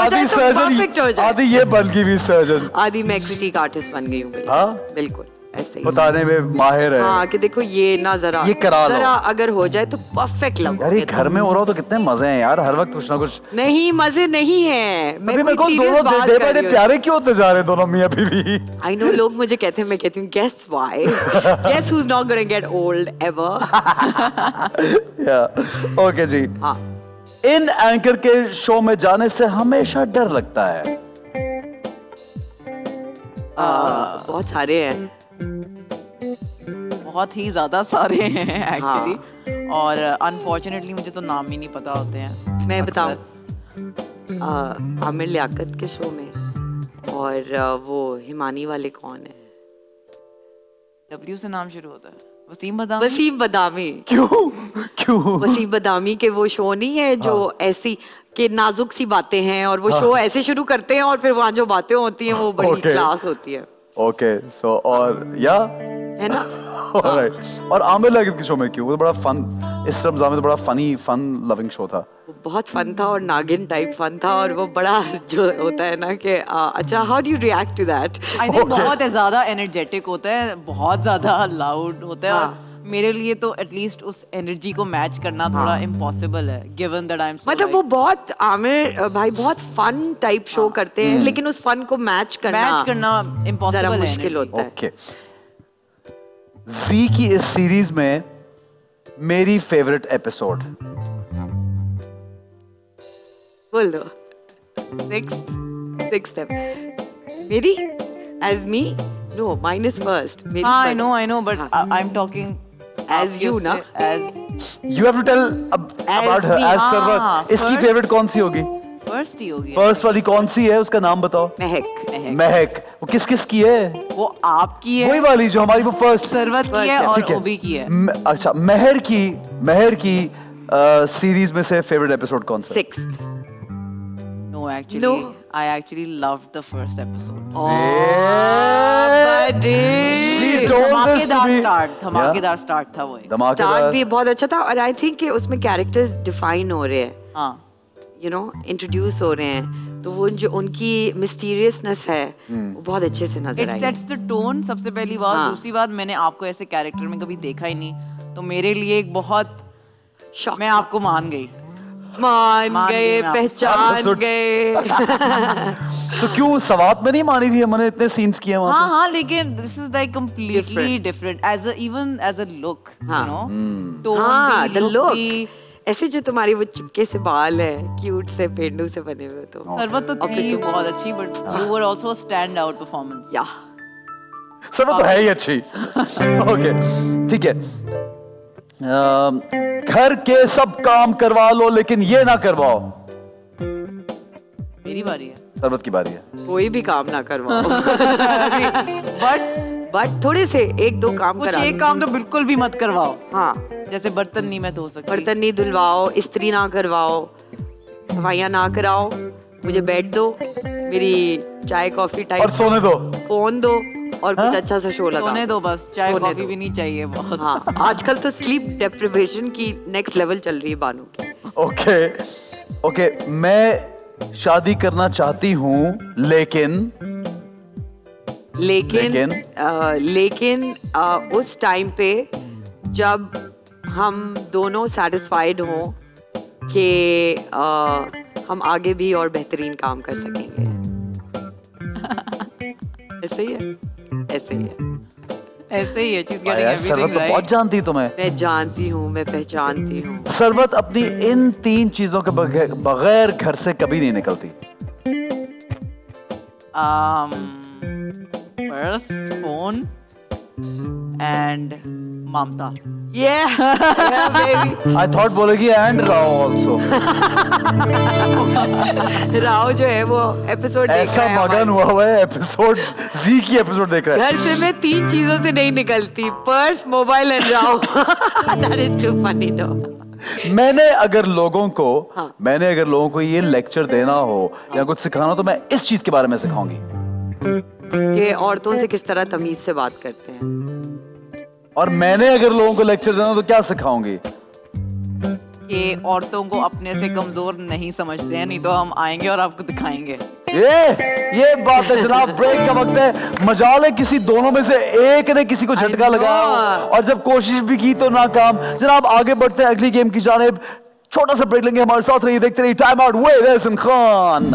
आर्टिस्ट बन गई हूँ. बिल्कुल बताने में माहिर है. हाँ कि देखो ये ना ये करा लो, अगर हो जाए तो परफेक्ट लगता है. घर में हो रहा हो तो कितने मजे हैं यार. हर वक्त कुछ ना कुछ. नहीं मजे नहीं है. मैं दोनों दे प्यारे क्यों होते जा रहे हैं दोनों मियाँ बीवी. आई नो लोग मुझे कहते हैं, मैं कहती हूँ guess why, guess who is not gonna get old ever. Okay जी. हाँ इन एंकर के शो में जाने से हमेशा डर लगता है. बहुत सारे हैं बहुत ही ज़्यादा सारे हैं एक्चुअली, और अनफॉर्चुनेटली मुझे तो नाम ही नहीं पता होते हैं। मैं बताऊँ, आमिर लियाकत के शो में, और वो हिमानी वाले कौन है, डब्ल्यू से नाम शुरू होता है, वसीम बदामी। क्यों वसीम बदामी के वो शो नहीं है जो ऐसी कि नाजुक सी बातें हैं, और वो शो ऐसे शुरू करते हैं और फिर वहाँ जो बातें होती हैं वो बड़ी क्लास होती है। ओके, सो और या है ना, ऑलराइट। और आमिर लगत के शो में क्यों, वो बड़ा फन, इस रमजान में तो बड़ा फनी फन लविंग शो था, बहुत फन था और नागिन टाइप फन था, और वो बड़ा जो होता है ना कि अच्छा, how do you react to that? I think बहुत ज़्यादा एनर्जेटिक होता है, बहुत ज़्यादा लाउड होता है, और मेरे लिए तो एटलीस्ट उस एनर्जी को मैच करना थोड़ा इम्पॉसिबल है, गिवन दैट आई एम, मतलब वो बहुत आमिर भाई बहुत फन टाइप शो करते हैं, लेकिन उस फन को मैच करना इम्पॉसिबल, मुश्किल होता है। ओके, जी की इस सीरीज में मेरी फेवरेट एपिसोड बोल दो। Sixth step. मेरी as me? No, mine is first. Meri first. I know, but I'm talking as you na. As you have to tell about her. As Sarwat. इसकी favorite कौन सी होगी? First ही होगी. First वाली कौन सी है? उसका नाम बताओ. महक. वो किस की है? वो आपकी है. वही वाली जो हमारी वो first. सरवत की है और ओबी की है. अच्छा, महर की सीरीज में से फेवरेट एपिसोड कौन सा? Sixth. No, I actually loved the first episode. Oh, buddy! धमाकेदार स्टार्ट था वो। स्टार्ट भी बहुत अच्छा था, और I think कि उसमें characters define हो रहे हैं। हाँ। You know, introduce हो रहे हैं, तो वो जो उनकी mysteriousness है, वो बहुत अच्छे से नजर आई। It sets the tone सबसे पहली बात, दूसरी बात मैंने आपको ऐसे character में कभी देखा ही नहीं, तो मेरे लिए एक बहुत shock, मैं आपको मान गए, पहचान गए। तो क्यों सवात में नहीं मानी थी? हमने इतने सीन्स किए वहाँ। हाँ, लेकिन this is like completely different as a, even as a look, you know, tone भी, look भी, ऐसे जो तुम्हारी वो चिपके से बाल है, क्यूट से पेंडू से बने हुए। तो सरवत तो थी बहुत अच्छी, but you were also a standout performance। या सरवत तो है ही अच्छी। ओके, ठीक है, घर के सब काम करवा लो लेकिन ये ना करवाओ। मेरी बारी है, सरवत की बारी है, कोई भी काम ना करवाओ। बट थोड़े से एक दो काम करा, एक काम तो बिल्कुल भी मत करवाओ। हाँ, जैसे बर्तन नहीं मैं धो सकती, बर्तन नहीं धुलवाओ, इस्त्री ना करवाओ, सफाइयाँ ना कराओ, मुझे बेड दो, मेरी चाय कॉफी टाइप, और सोने दो, फोन दो, और कुछ अच्छा सा शो लगा, सोने दो बस, चाय कॉफी भी नहीं चाहिए बॉस। हाँ, आजकल तो स्लीप डेप्रिवेशन की नेक्स्ट लेवल चल रही है बानों की। ओके, मैं शादी करना चाहती हूँ लेकिन उस टाइम पे जब हम दोनों सेटिस्फाइड हों कि हम आगे भी और बेहतरीन काम कर सकेंगे। ऐसे ही है चीज़ यानी। सरवत तो बहुत जानती तुम्हें। मैं जानती हूँ, मैं पहचानती हूँ। सरवत अपनी इन तीन चीजों के बगैर घर से कभी नहीं निकलती। Purse, phone and Mamta. Yeah, baby. I thought बोलेगी and Rao also. Rao जो है वो एपिसोड ऐसा मगन हुआ है, एपिसोड जी की एपिसोड देख रहा है। घर से मैं तीन चीजों से नहीं निकलती, purse, mobile and Rao। That is too funny though. मैंने अगर लोगों को ये लेक्चर देना हो या कुछ सिखाना, तो मैं इस चीज के बारे में सिखाऊंगी कि औरतों से किस तरह तमीज से बात करते हैं। और मैंने अगर लोगों को लेक्चर देना तो क्या सिखाऊंगी कि औरतों को अपने से कमजोर नहीं समझते हैं, नहीं तो हम आएंगे और आपको दिखाएंगे। ये बात है जनाब, ब्रेक का वक्त है, मजाल है किसी दोनों में से एक ने किसी को झटका लगाया हो, और जब कोशिश भी की तो नाकाम। जनाब आगे बढ़ते हैं अगली गेम की जानिब, छोटा सा ब्रेक लेंगे, हमारे साथ रहिए, देखते रहिए time out with Ahsan Khan.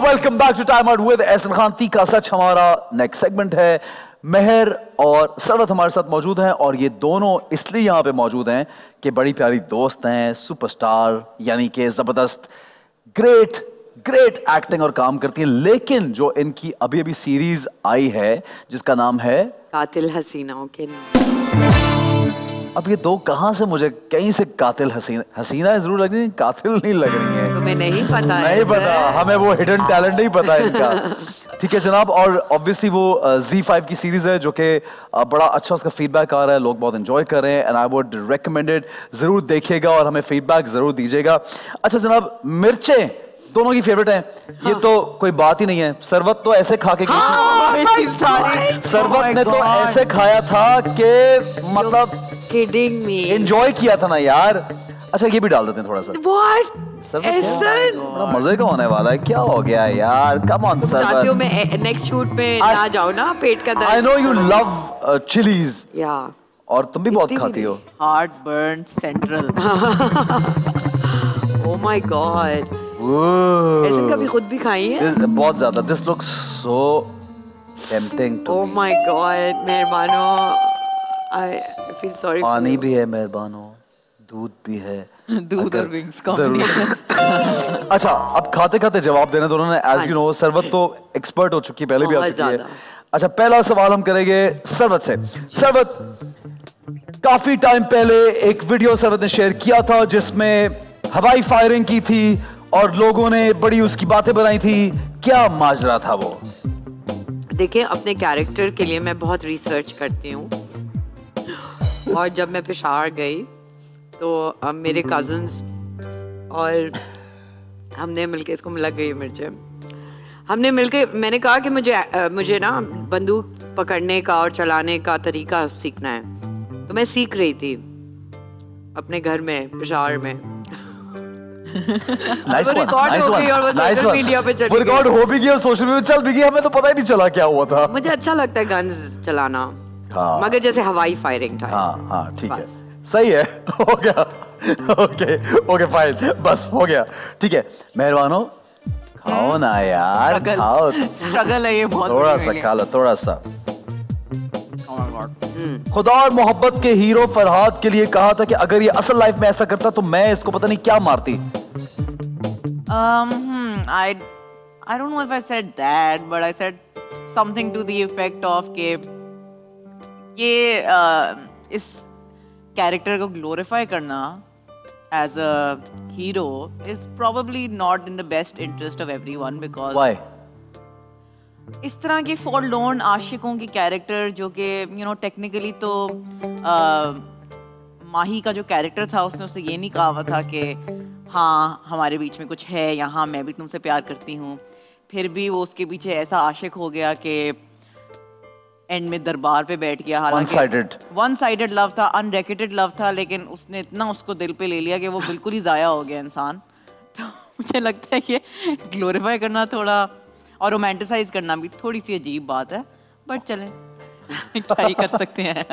Welcome back to time out with Ahsan Khan. तीखा सच हमारा नेक्स्ट सेगमेंट है। मेहर और सरवत हमारे साथ मौजूद हैं और ये दोनों इसलिए यहाँ पे मौजूद हैं कि बड़ी प्यारी दोस्त हैं, सुपरस्टार यानी कि ज़बरदस्त ग्रेट एक्टिंग और काम करती हैं। लेकिन जो इनकी अभी अभी सीरीज आई है जिसका नाम है कातिल हसीनाओं के नाम। अब ये दो कहाँ से, मुझे कहीं से कातिल हसीना जरूर लग रही है, कातिल नहीं लग रही है। तुम्हें नहीं पता है? नहीं पता, हमें वो हिडन टैलेंट नहीं पता इनका। ठीक है जनाब, और ऑब्वियसली वो Z5 की सीरीज़ है जो कि बड़ा अच्छा उसका फीडबैक आ रहा है, लोग बहुत एंजॉय कर रहे हैं। एंड आई वुड रिकमेंडेड, ज़रूर देखिएगा और हमें फीडबैक ज़रूर दीजिएगा। अच्छा जनाब, मिर्चें दोनों की फेवरेट हैं। हाँ। ये तो कोई बात ही नहीं है, सरवत तो ऐसे खा के सरवत ने तो ऐसे खाया था कि मतलब एंजॉय किया था ना यार। अच्छा ये भी डाल देते हैं थोड़ा सा। मजे का होने वाला है, क्या हो गया यार, कम ऑन सर। मैं नेक्स्ट शूट पे ना जाऊं ना, पेट का दर्द। I know you love chillies या, और तुम भी बहुत खाती हो। Heart burn central. Oh my God, ऐसे कभी खुद भी खाई है? बहुत ज्यादा। This looks so tempting. Oh my God Mehar Bano, I feel sorry. पानी भी है मेहर बानो, दूध भी है, दूध और विंग्स कॉम्बिनेशन। अच्छा अब खाते खाते जवाब देना दोनों ने। एज यू नो सरवत तो एक्सपर्ट हो चुकी है, पहले भी आ चुकी है। अच्छा पहला सवाल हम करेंगे सरवत से। सरवत, काफी टाइम पहले एक वीडियो सरवत ने शेयर किया था जिसमें हवाई फायरिंग की थी और लोगों ने बड़ी उसकी बातें बनाई थी, क्या माजरा था वो? देखिये अपने कैरेक्टर के लिए मैं बहुत रिसर्च करती हूँ और जब मैं पेशावर गई तो मेरे कज़न्स और हमने मिलके इसको लग गई मिर्चें, हमने मिलके मैंने कहा कि मुझे ना बंदूक पकड़ने का और चलाने का तरीका सीखना है। तो मैं सीख रही थी अपने घर में पेशावर में। रिकॉर्ड हो भी गया, सोशल मीडिया चल भी गया, हमें तो पता ही नहीं चला क्या हुआ था। मुझे अच्छा लगता है गन्स चलाना, मगर जैसे हवाई फायरिंग था। ठीक है, सही है, हो गया। ओके फाइन, बस हो गया। ठीक है मेहरबानो, खाओ ना यार, खाओ। स्ट्रगल है ये बहुत, थोड़ा सा खा लो, थोड़ा सा। खुदा और मोहब्बत के हीरो फरहाद के लिए कहा था कि अगर ये असल लाइफ में ऐसा करता तो मैं इसको पता नहीं क्या मारती। I don't know if I said that, but I said something to the effect of के ये इस कैरेक्टर को ग्लोरीफाई करना as a hero is probably not in the best interest of everyone, because why? इस तरह के फॉरलोन आशिकों के कैरेक्टर जो कि यू नो टेक्निकली तो माही का जो कैरेक्टर था उसने उससे ये नहीं कहा हुआ था कि हाँ हमारे बीच में कुछ है या हाँ मैं भी तुमसे प्यार करती हूँ, फिर भी वो उसके पीछे ऐसा आशिक हो गया कि एंड में दरबार पे बैठ गया। हालांकि one-sided love था, unrequited love था, लेकिन उसने इतना उसको दिल पे ले लिया कि वो बिल्कुल ही जाया हो गया इंसान। तो मुझे लगता है कि ग्लोरीफाई करना थोड़ा और रोमांटिसाइज करना भी थोड़ी सी अजीब बात है, बट चले क्या ही कर सकते हैं।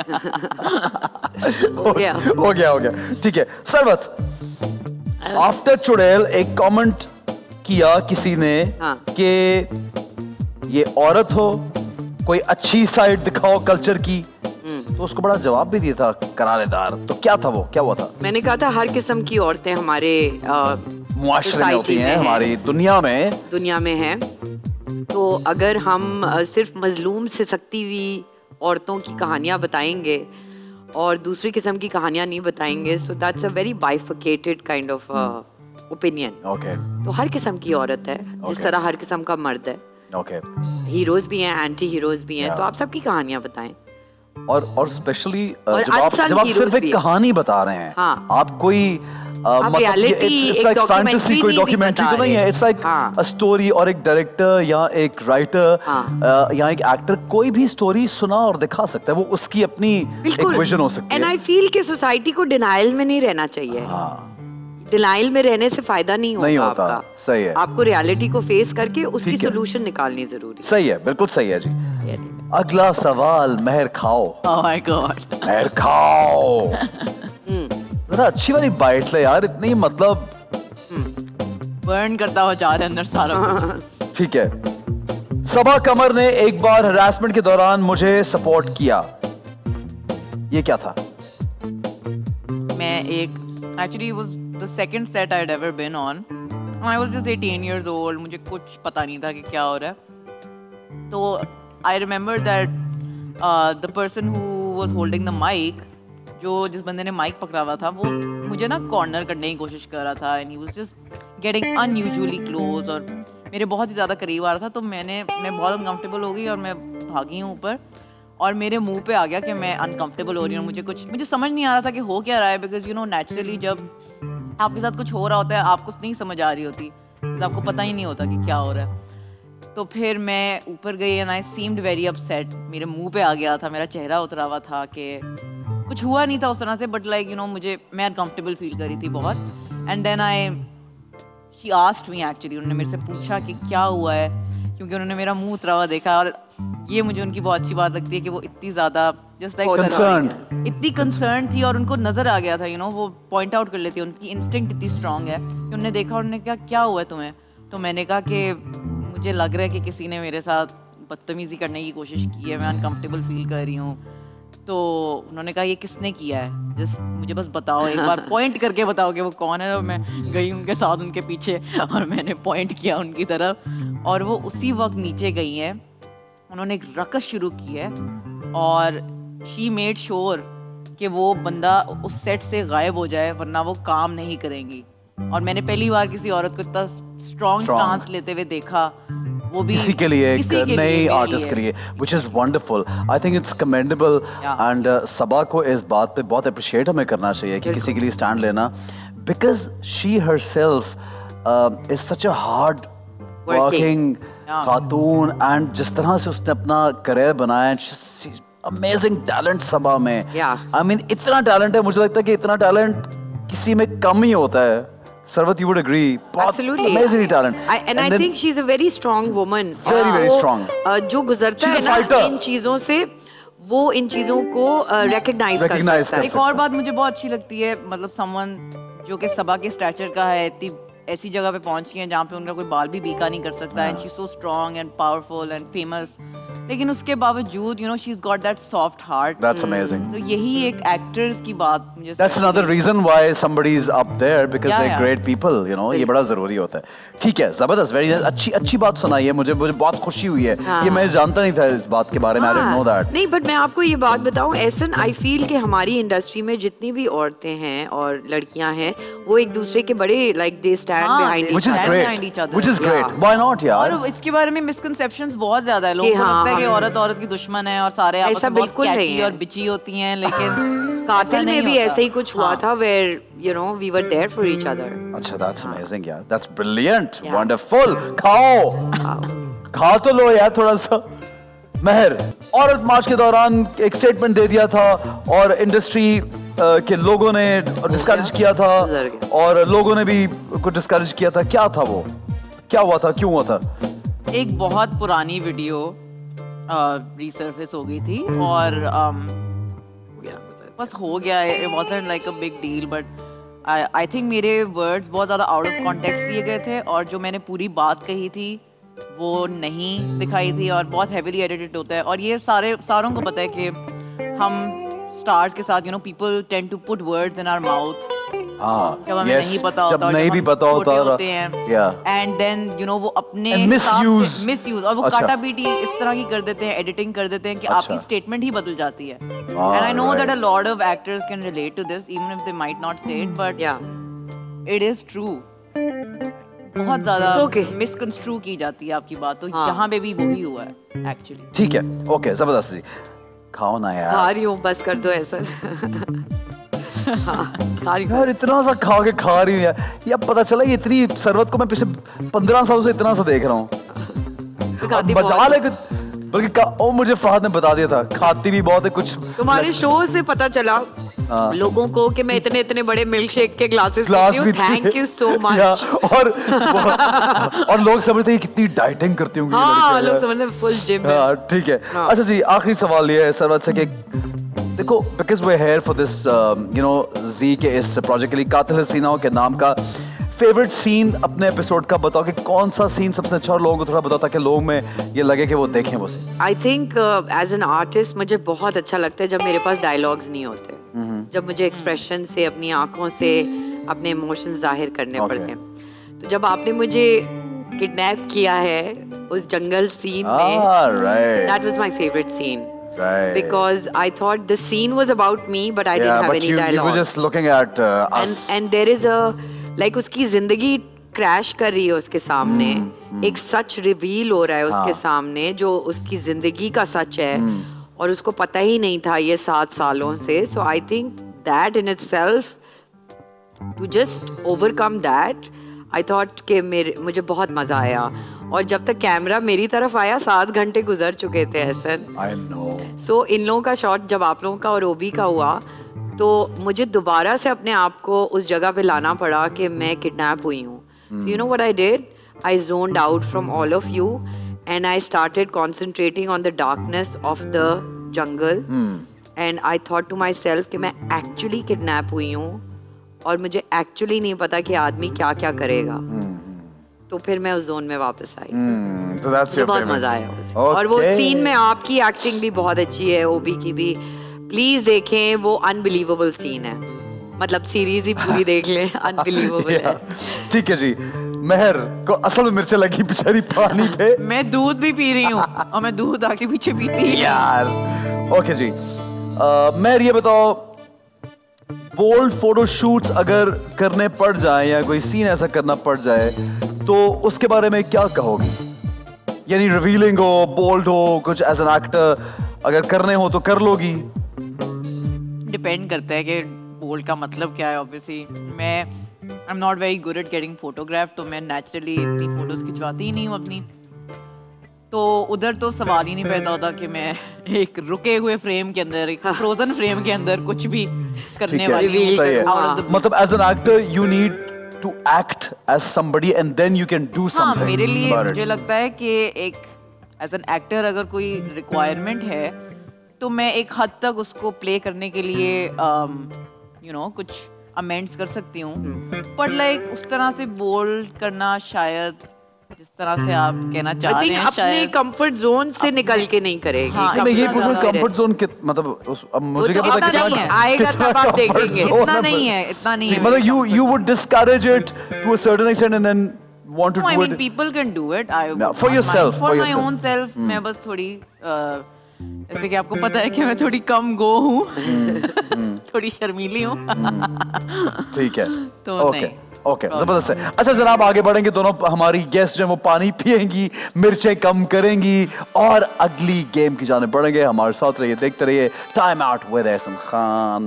हो गया। ठीक है सरवत, आफ्टर चुड़ैल एक कमेंट किया किसी ने कि ये औरत हो, कोई अच्छी साइड दिखाओ कल्चर की, तो उसको बड़ा जवाब भी दिया था करारेदार, तो क्या था वो, क्या हुआ था? मैंने कहा था हर किस्म की औरतें हमारे मुआशरे में होती हैं, हमारी दुनिया में हैं, तो अगर हम सिर्फ मजलूम से सकती हुई औरतों की कहानियां बताएंगे और दूसरी किस्म की कहानियां नहीं बताएंगे, so that's a very bifurcated kind of opinion. Okay, तो हर किस्म की औरत है जिस तरह हर किस्म का मर्द है। हीरोज भी हैं, एंटी हीरोज भी हैं, तो आप सबकी कहानियां बताएं और स्पेशली जब आप सिर्फ एक कहानी बता रहे हैं। हाँ। आप कोई फैंटेसी कोई डॉक्यूमेंट्री तो नहीं है, इट्स लाइक अ स्टोरी, और एक डायरेक्टर या एक राइटर या एक एक्टर कोई भी स्टोरी सुना और दिखा सकता है, वो उसकी अपनी एक विजन हो सकती है। एंड आई फील कि सोसाइटी को डिनाइल में नहीं रहना चाहिए। डिनाइल में रहने से फायदा नहीं होता आपका। सही है, आपको रियलिटी को फेस करके उसकी सॉल्यूशन निकालनी जरूरी। सही है, बिल्कुल सही है जी। अगला सवाल, मेहर खाओ। ओह माय गॉड, मेहर खाओ। जरा अच्छी वाली बाइट ले यार, इतनी मतलब बर्न करता हो जा रहा है अंदर सारा। ठीक है। सबा कमर ने एक बार हरासमेंट के दौरान मुझे सपोर्ट किया, ये क्या था? मैं एक actually was the second set I had ever been on, I was just 18 years old, मुझे कुछ पता नहीं था कि क्या हो रहा है। तो I remember that the person who was holding the mic, जो जिस बंदे ने माइक पकड़ा हुआ था वो मुझे ना कॉर्नर करने की कोशिश कर रहा था, and he was just getting unusually close और मेरे बहुत ही ज़्यादा करीब आ रहा था। तो मैं बहुत अनकम्फर्टेबल हो गई और मैं भागी हूँ ऊपर, और मेरे मुंह पे आ गया कि मैं अनकम्फर्टेबल हो रही हूँ। मुझे समझ नहीं आ रहा था कि हो क्या रहा है, बिकॉज यू नो नेचुरली जब आपके साथ कुछ हो रहा होता है आपको नहीं समझ आ रही होती, तो आपको पता ही नहीं होता कि क्या हो रहा है। तो फिर मैं ऊपर गई and I seemed very upset, मेरे मुँह पर आ गया था, मेरा चेहरा उतरा हुआ था, कि कुछ हुआ नहीं था उस तरह से, बट लाइक यू नो मैं अनकम्फर्टेबल फील कर रही थी बहुत। And then She asked me actually, उन्होंने मेरे से पूछा कि क्या हुआ है, क्योंकि उन्होंने मेरा मुंह उतरा हुआ देखा, और ये मुझे उनकी बहुत अच्छी बात लगती है कि वो इतनी ज़्यादा जस्ट लाइक कंसर्न, इतनी कंसर्न थी, और उनको नज़र आ गया था यू नो, वो पॉइंट आउट कर लेती है, उनकी इंस्टिंक्ट इतनी स्ट्रांग है कि उन्होंने देखा, उन्होंने कहा क्या हुआ तुम्हें? तो मैंने कहा कि मुझे लग रहा है कि किसी ने मेरे साथ बदतमीजी करने की कोशिश की है, मैं अनकम्फर्टेबल फील कर रही हूँ। तो उन्होंने कहा ये किसने किया है, जस्ट मुझे बस बताओ, एक बार पॉइंट करके बताओ कि वो कौन है। और मैं गई उनके साथ उनके पीछे और मैंने पॉइंट किया उनकी तरफ, और वो उसी वक्त नीचे गई हैं, उन्होंने एक रकस शुरू की है, और शी मेड श्योर कि वो बंदा उस सेट से गायब हो जाए, वरना वो काम नहीं करेंगी। और मैंने पहली बार किसी औरत को इतना स्ट्रॉन्ग डांस लेते हुए देखा, वो भी इसी के लिए, एक नई आर्टिस्ट के लिए, which is wonderful. I think it's commendable, and Saba को इस बात पे बहुत अप्रिशिएट हमें करना चाहिए कि किसी के लिए स्टैंड लेना, because she herself is such a hard working खातून, एंड जिस तरह से उसने अपना करियर बनाया, अमेजिंग टैलेंट सबा में। आई मीन इतना टैलेंट है, मुझे लगता है कि इतना टैलेंट किसी में कम ही होता है। Sarwat, you would agree. Absolutely. Amazing talent. I think she's a very strong woman. Very, very strong. जो गुजरता है ना इन चीज़ों से, वो इन चीज़ों को recognize कर सकता है। एक और बात मुझे बहुत अच्छी लगती है, मतलब someone जो कि सबा के stature का है, इतनी ऐसी जगह पे पहुँच गई है जहाँ पे उनका कोई बाल भी बीका नहीं कर सकता है, and she's so strong and powerful and famous. लेकिन उसके बावजूद, you know, she's got that soft heart. That's amazing. तो यही एक actors की बात मुझे. That's another reason why somebody's up there because they're great people, you know. ये बड़ा ज़रूरी होता है. ठीक है, ज़बरदस्त, very अच्छी बात सुनाई है मुझे, मुझे बहुत खुशी हुई है, ये मैं जानता नहीं था इस बात के बारे में, I didn't know that. नहीं, but मैं आपको ये बात बताऊँ, ऐसा I feel कि हमारी इंडस्ट्री में जितनी भी औरतें हैं और लड़कियाँ हैं, वो एक दूसरे के बड़े like they stand behind each other. Which is great. Why not यार? और इसके बारे में misconceptions बहुत ज़्यादा है, लोग औरत की दुश्मन है और सारे ऐसा बिल्कुल नहीं है, और बिची होती हैं, लेकिन कातिल में भी ऐसा ही कुछ हुआ था, where you know we were there for each other. अच्छा, that's amazing यार, that's brilliant, wonderful. खाओ तो लो यार थोड़ा सा। महर, औरत मार्च के दौरान एक स्टेटमेंट दे दिया था और इंडस्ट्री के लोगों ने डिस्करेज किया था, और लोगों ने भी कुछ डिस्करेज किया था। क्या था वो, क्या हुआ था, क्यों हुआ था? एक बहुत पुरानी वीडियो रिसर्फेस हो गई थी और बस हो गया, it wasn't like a big deal, but I think मेरे वर्ड्स बहुत ज़्यादा आउट ऑफ कॉन्टेक्स्ट लिए गए थे, और जो मैंने पूरी बात कही थी वो नहीं दिखाई थी, और बहुत हैवीली एडिटेड होता है। और ये सारों को पता है कि हम स्टार्स के साथ, you know, people tend to put words in our mouth, जब हमें नहीं पता होता, जब नहीं भी पता होता है, एंड देन यू नो वो अपने मिसयूज, और वो काटा बीटी इस तरह की कर देते हैं, एडिटिंग कर देते हैं कि आपकी स्टेटमेंट ही बदल जाती है। And I know that a lot of actors can relate to this, even if they might not say it, but yeah it is true, बहुत ज्यादा मिसकंस्ट्रू की जाती है आपकी बात। तो यहाँ पे भी वही हुआ है एक्चुअली। ठीक है, ओके, जबरदस्त जी। खाओ ना यार, खा रही हूँ, बस कर दो ऐसा। यार इतना सा खा के खा रही हूँ यार, ये अब पता चला ये इतनी सरवत को मैं पिछले 15 सालों से इतना सा देख रहा हूँ, बचा ले बल्कि ओ मुझे फहद ने बता दिया था, खाती भी बहुत है कुछ, तुम्हारे शो से पता चला लोगों को कि मैं इतने इतने बड़े मिल्क शेक के ग्लासेस पीती हूँ, थैंक यू सो मच। और लोग समझते हैं कितनी डाइटिंग करती होंगी, हाँ लोग समझते हैं फुल जिम है। ठीक है, अच्छा जी, आखिरी सवाल ये है सरवत से कि देखो, because we're here for this you know जी के इस प्रोजेक्ट के लिए, कातिल हसीनाओं के नाम का फेवरेट सीन अपने एपिसोड का बताओ कि कौन सा सीन सबसे अच्छा, और लोगों को थोड़ा बताओ ताकि लोगों में ये लगे कि वो देखें वो scene. I think as an artist मुझे बहुत अच्छा लगता है जब मेरे पास डायलॉग्स नहीं होते, जब मुझे एक्सप्रेशन से, अपनी आंखों से अपने इमोशंस जाहिर करने पड़ते हैं। तो जब आपने मुझे किडनैप किया है उस जंगल सीन में, that was my favourite scene. Right. Because I thought the scene was about me, but I didn't have any dialogue. You were just looking at us. And there is a like उसकी ज़िंदगी crash कर रही है उसके सामने, एक सच reveal हो रहा है उसके सामने जो उसकी ज़िंदगी का सच है, और उसको पता ही नहीं था ये 7 सालों से। So I think that in itself, to just overcome that, I thought कि मुझे बहुत मज़ा आया। और जब तक कैमरा मेरी तरफ आया 7 घंटे गुजर चुके थे अहसन। I know. So इन लोगों का शॉट जब आप लोगों का और ओबी का हुआ, तो मुझे दोबारा से अपने आप को उस जगह पे लाना पड़ा कि मैं किडनैप हुई हूँ। You know what I did? I zoned out from all of you and I started concentrating on the darkness of the jungle. And I thought to myself कि मैं actually kidnap हुई हूँ और मुझे actually नहीं पता कि आदमी क्या क्या करेगा। तो फिर मैं उस जोन में वापस आई। तो बहुत मजा आया। और वो सीन में आपकी एक्टिंग भी बहुत अच्छी है, ओबी की भी। प्लीज देखें, वो अनबिलीवेबल सीन है, मतलब सीरीज ही पूरी देख लें, अनबिलीवेबल है। ठीक है जी, मेहर को असल में मिर्च लगी बेचारी पानी पे। मैं दूध भी पी रही हूँ और मैं दूध आके पीछे पीती यार। ओके जी, मेहर ये बताओ, बोल्ड फोटोशूट्स अगर करने पड़ जाए या कोई सीन ऐसा करना पड़ जाए तो उसके बारे में क्या कहोगी? यानी रिवीलिंग हो, बोल्ड हो, कुछ एज एन एक्टर अगर करने हो तो कर लोगी? डिपेंड करता है कि बोल्ड का मतलब क्या है। ऑब्वियसली मैं I am not very good at getting photograph, तो मैं नेचुरली इतनी फोटोज खिंचवाती ही नहीं हूँ अपनी, तो उधर तो सवाल ही नहीं पैदा होता कि मैं एक रुके हुए फ्रेम के अंदर, एक फ्रोजन फ्रेम के अंदर कुछ भी करने वाली हूँ। मतलब as an actor you need to act as somebody and then you can do something. हाँ, मेरे लिए मुझे लगता है कि एक as an actor अगर कोई requirement है तो मैं एक हद तक उसको play करने के लिए you know कुछ amends कर सकती हूँ, but like उस तरह से bold करना शायद जिस तरह से आप कहना चाहते हैं, अपने कंफर्ट जोन से निकल के नहीं करेगी। हाँ, ये कंफर्ट जोन के मतलब अब मुझे क्या पता कितना आएगा तब आप देखेंगे। इतना नहीं है, इतना नहीं है, मतलब you would discourage it to a certain extent and then want to do it. I mean people can do it. For yourself, for my own self, मैं बस थोड़ी ऐसे कि आपको पता है कि मैं थोड़ी कम गो हूँ, थोड़ी शर्मीली हूँ। ठीक है, तो नहीं। ओके, जबरदस्त है। अच्छा जनाब, आगे बढ़ेंगे, दोनों हमारी गेस्ट जो है वो पानी पिएंगी, मिर्चें कम करेंगी और अगली गेम की जाने बढ़ेंगे। हमारे साथ रहिए, देखते रहिए time out with Ahsan Khan.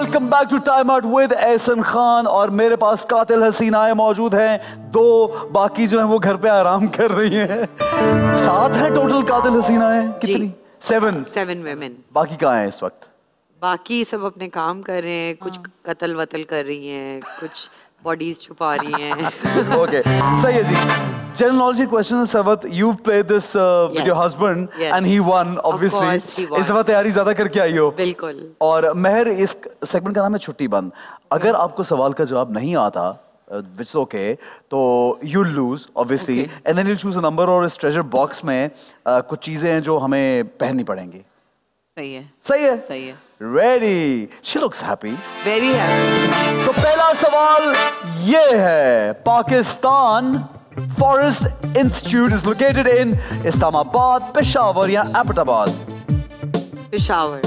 Welcome back to Time Out with Ahsan Khan, और मेरे पास कातिल हसीनाएं मौजूद हैं, 2 बाकी जो हैं वो घर पे आराम कर रही हैं। 7 हैं टोटल कातिल हसीनाएं, कितनी? 7 women। बाकी कहाँ हैं इस वक्त? बाकी सब अपने काम कर रहे हैं, कुछ कतल वतल कर रही हैं, कुछ बॉडीज छुपा रही हैं। ओके, सही है जी। Generalology question is, Sarwat, you played this with your husband and he won, obviously. Of course, he won. इस बार तैयारी ज़्यादा करके आई हो। बिल्कुल। और मेहर, इस सेगमेंट का नाम है छुट्टी बंद। अगर आपको सवाल का जवाब नहीं आता, which is okay, तो you lose, obviously, and then you'll choose a number, और इस treasure box में कुछ चीजें हैं जो हमें पहननी पड़ेंगी। सही है। सही है। सही है। Ready? She looks happy. Very happy. तो पहला सवाल ये है, Pakistan Forest Institute is located in Islamabad, Peshawar or Abbottabad? Peshawar,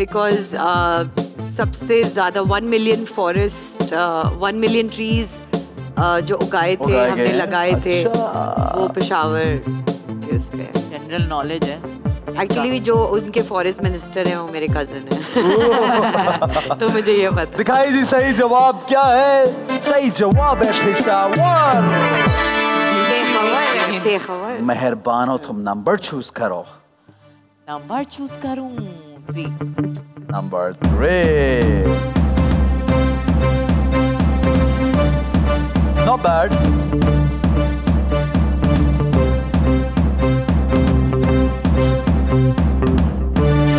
because सबसे ज़्यादा 1 million forest, 1 million trees जो उगाए थे, हमने लगाए थे, वो पेशावर उसपे general knowledge है। Actually जो उनके forest minister हैं वो मेरे cousin हैं, तो मुझे ये पता। दिखाइए जी सही जवाब क्या है। सही जवाब है पेशावर। मेहर बानो, तुम नंबर चूज करो। number choose karoon 3. Number 3. Not bad.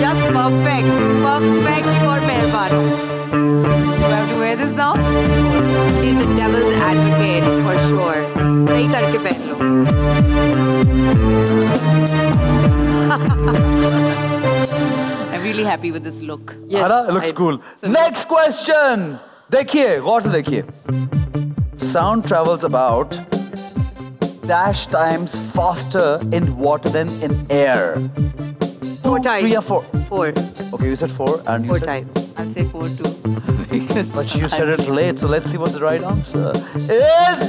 Just perfect. Perfect for Meher Bano. You have to wear this now? She's the devil's advocate for sure. Sahi karke pehen lo. I'm really happy with this look. Yes, it looks cool. So next question. Dekhiye, gaur se dekhiye. Sound travels about dash times faster in water than in air. Four times. 4. Okay, you said 4 and you said 4 times. I'll say 4 too. But you said it late, so let's see what's the right answer. Is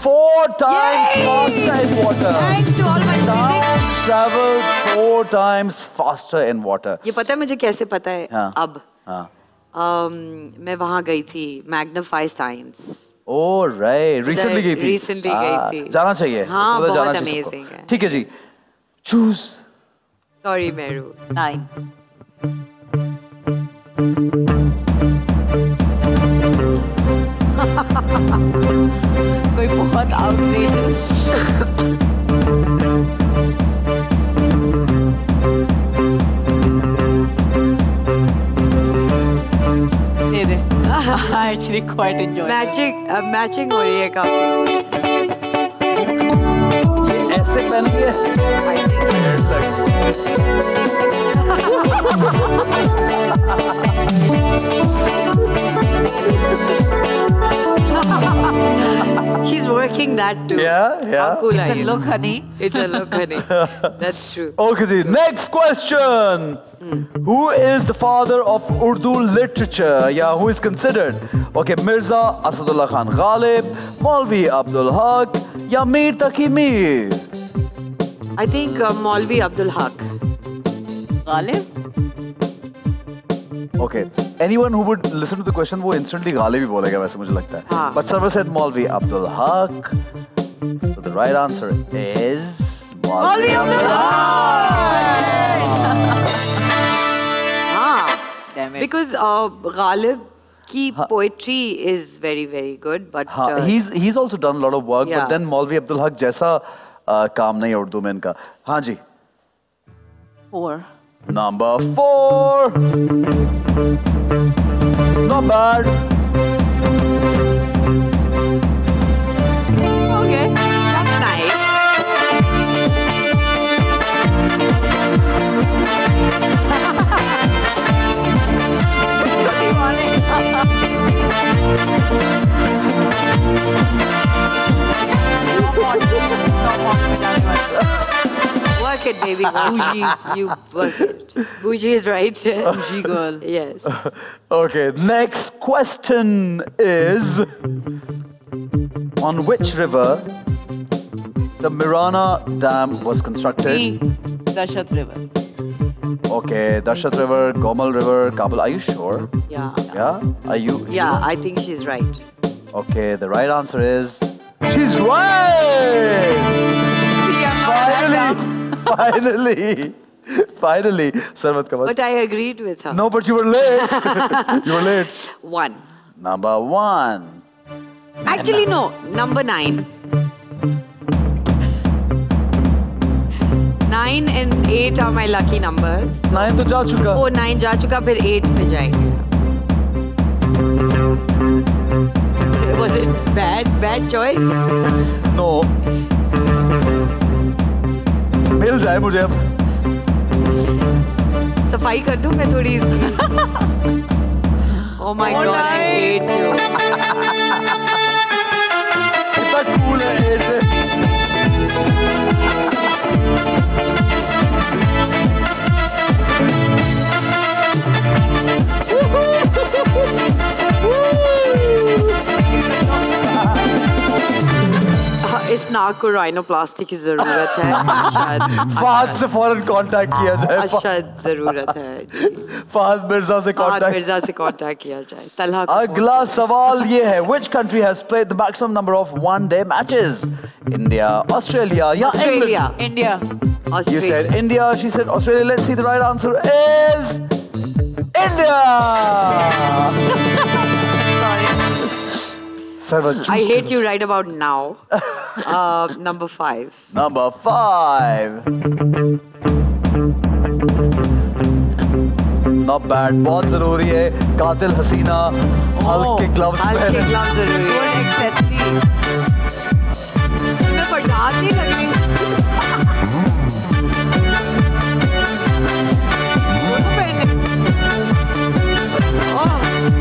4 times faster in water. Thanks to all my physics. Travels 4 times faster in water. ये पता है मुझे कैसे पता है? अब मैं वहाँ गई थी Magnify Science. Oh right, recently गई थी. Recently गई थी. जाना चाहिए. हाँ, बहुत amazing है. ठीक है जी. Choose. Sorry Meru. 9. कोई बहुत outdated. I actually quite enjoy matching हो रही है काफी. ऐसे बन गए. She's working that too. Yeah. How cool are you? It's a look, honey. It's a look, honey. That's true. Okay, see. Next question. Who is the father of Urdu literature? Yeah, who is considered? Okay, Mirza Asadullah Khan Ghalib, Maulvi Abdul Haq, ya Mir Taqi Mir. I think Maulvi Abdul Haq. Ghalib? Okay, anyone who would listen to the question would instantly Ghalib bhi bolega, वैसे मुझे लगता है. Ah. But Sarwat said Maulvi Abdul Haq. So the right answer is Maulvi Abdul Haq. Because Ghalib's poetry is very, very good, but he's also done a lot of work. Yeah. But then Maulvi Abdul Haq jaisa kaam nahi Urdu mein ka. Haan ji. 4. Number 4. Not bad. Okay, that's nice. Work it, baby. Bougie, you work it. Bougie is right. Bougie girl. Yes. Okay, next question is, on which river the Mirana Dam was constructed? Dashat River. Okay, Dashat River, Gomal River, Kabul. Are you sure? Yeah. Yeah? Are you? Yeah, I think she's right. Okay, the right answer is... She's right! Finally! Sarwat Kamar. But I agreed with her. No, but you were late. One. Number 1. Actually, no. Number 9. 9 and 8 are my lucky numbers. So 9 to ja chuka. Oh, 9 ja chuka, phir 8 pe jayenge. Was it bad choice? No. Mil jaye mujhe ab. Safai kar do main thodi iski. Oh my God, I hate you. Itna cool hai. It's not आपको राइनोप्लास्टी की जरूरत है फहद से फौरन कांटेक्ट किया जाए शायद जरूरत है फहद मिर्जा से कांटेक्ट किया जाए तलहा अगला सवाल ये है which country has played the maximum number of one day matches India Australia या India You said India she said Australia let's see the right answer is India I hate you right about now. Number 5. Number 5. Not bad. बहुत ज़रूरी है. कातिल हसीना. हल्के gloves पहने. हल्के gloves ज़रूरी है. Don't accept me. मैं बर्दाश्त ही लग रही.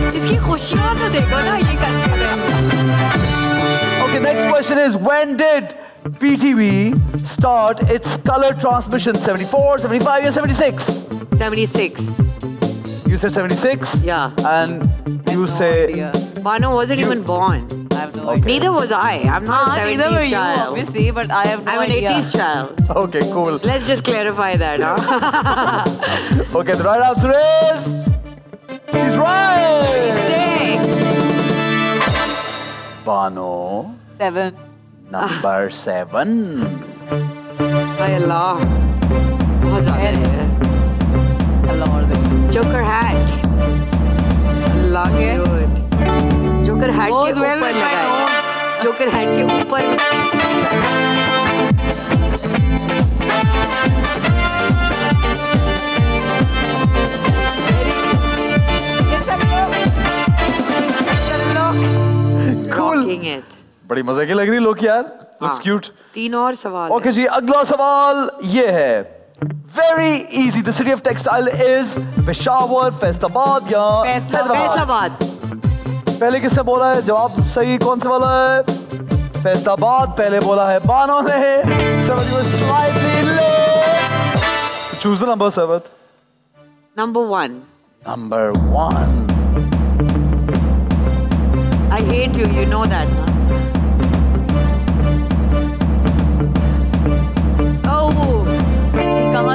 इसकी खुशियाँ तो देखो ना ये करते हैं। Okay, next question is when did PTV start its color transmission? 74, 75, or 76? 76. You said 76. Yeah. And you say. Bano wasn't even born. I have no idea. Neither was I. I'm not a 70s child. Obviously, but I have no idea. I'm an 80s child. Okay, cool. Let's just clarify that, huh? Okay, the right answer is. He's right! 6! Bano. 7. Number 7. By Allah. Joker hat. Allah good. Joker hat ke upar lagaya. Joker hat ke upar. Cool. बड़ी मजे की लग रही लोग यार Looks cute. तीन और सवाल ओके जी अगला सवाल ये है Very easy. The city of textile is Peshawar, Faisalabad या Faisalabad. पहले किसने बोला है जवाब सही कौन सा वाला है फैसलाबाद पहले बोला है बानो ने Choose the number Sarwat. Number 1. I hate you, you know that. Huh? Oh, I'm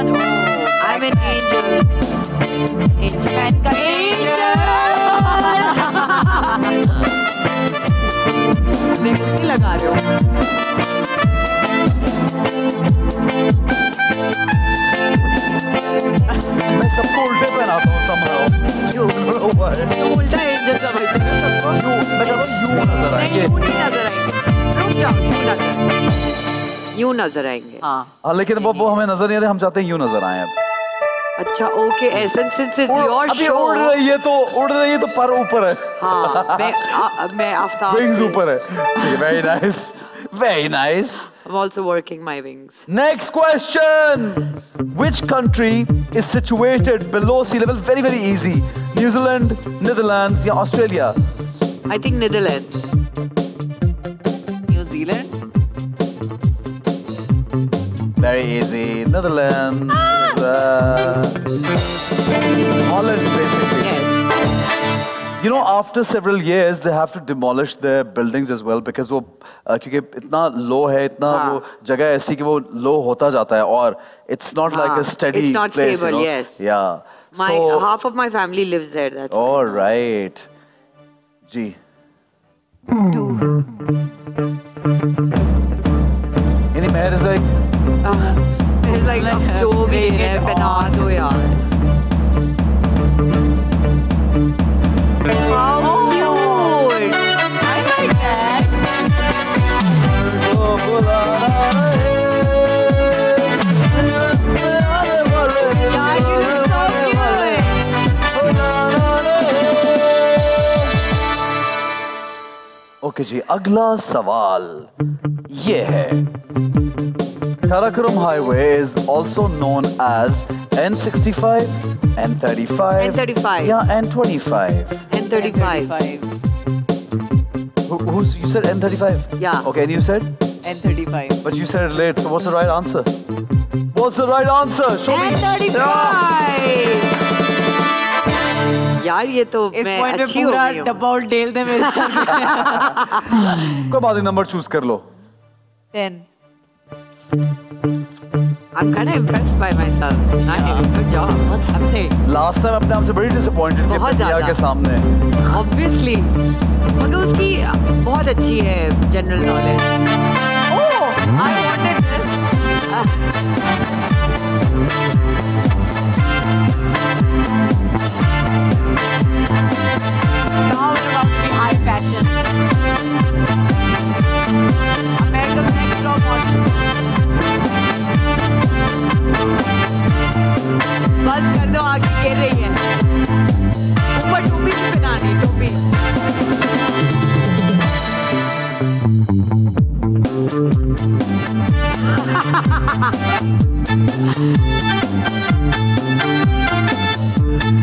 an angel. यूं नजर आएंगे हाँ लेकिन वो हमें नजर नहीं आ रहे हम चाहते हैं यूं नजर आए अब अच्छा okay essence since is your show उड़ रही है तो पर ऊपर है हाँ मैं आफ्ताब विंग्स ऊपर है very nice I'm also working my wings. Next question. Which country is situated below sea level? Very, very easy. New Zealand, Netherlands, or Australia? I think Netherlands. New Zealand? Very easy. Netherlands. Holland, basically. Yes. You know, after several years, they have to demolish their buildings as well because वो क्योंकि इतना low है, इतना वो जगह ऐसी कि वो low होता जाता है और it's not like a steady place. It's not stable, you know? Yes. Yeah. Half of my family lives there. That's all right. G. 2. Any Meher is like. It's like जो भी है बना दो यार. How cute! I like that. Yeah, you look so cute. Okay, जी अगला सवाल ये है. Karakoram Highway is also known as N65, N35, yeah, N25. N35. Who's you said N35? Yeah. Okay, and you said N35. But you said it late. So what's the right answer? What's the right answer? Show me. N35. Yaar, ye to main achhi ho gayi. Double deal de mere. Kab aadi number choose kar lo. 10. I'm kind of impressed by myself. Good job. What's happening? Last time I was very disappointed in Prithya. Obviously. But she has good general knowledge. Oh, I wanted this. Now it must be high fashion. America's Next Top Model. बस कर दो आगे गिर रही है ऊपर टोपी भी बनानी टोपी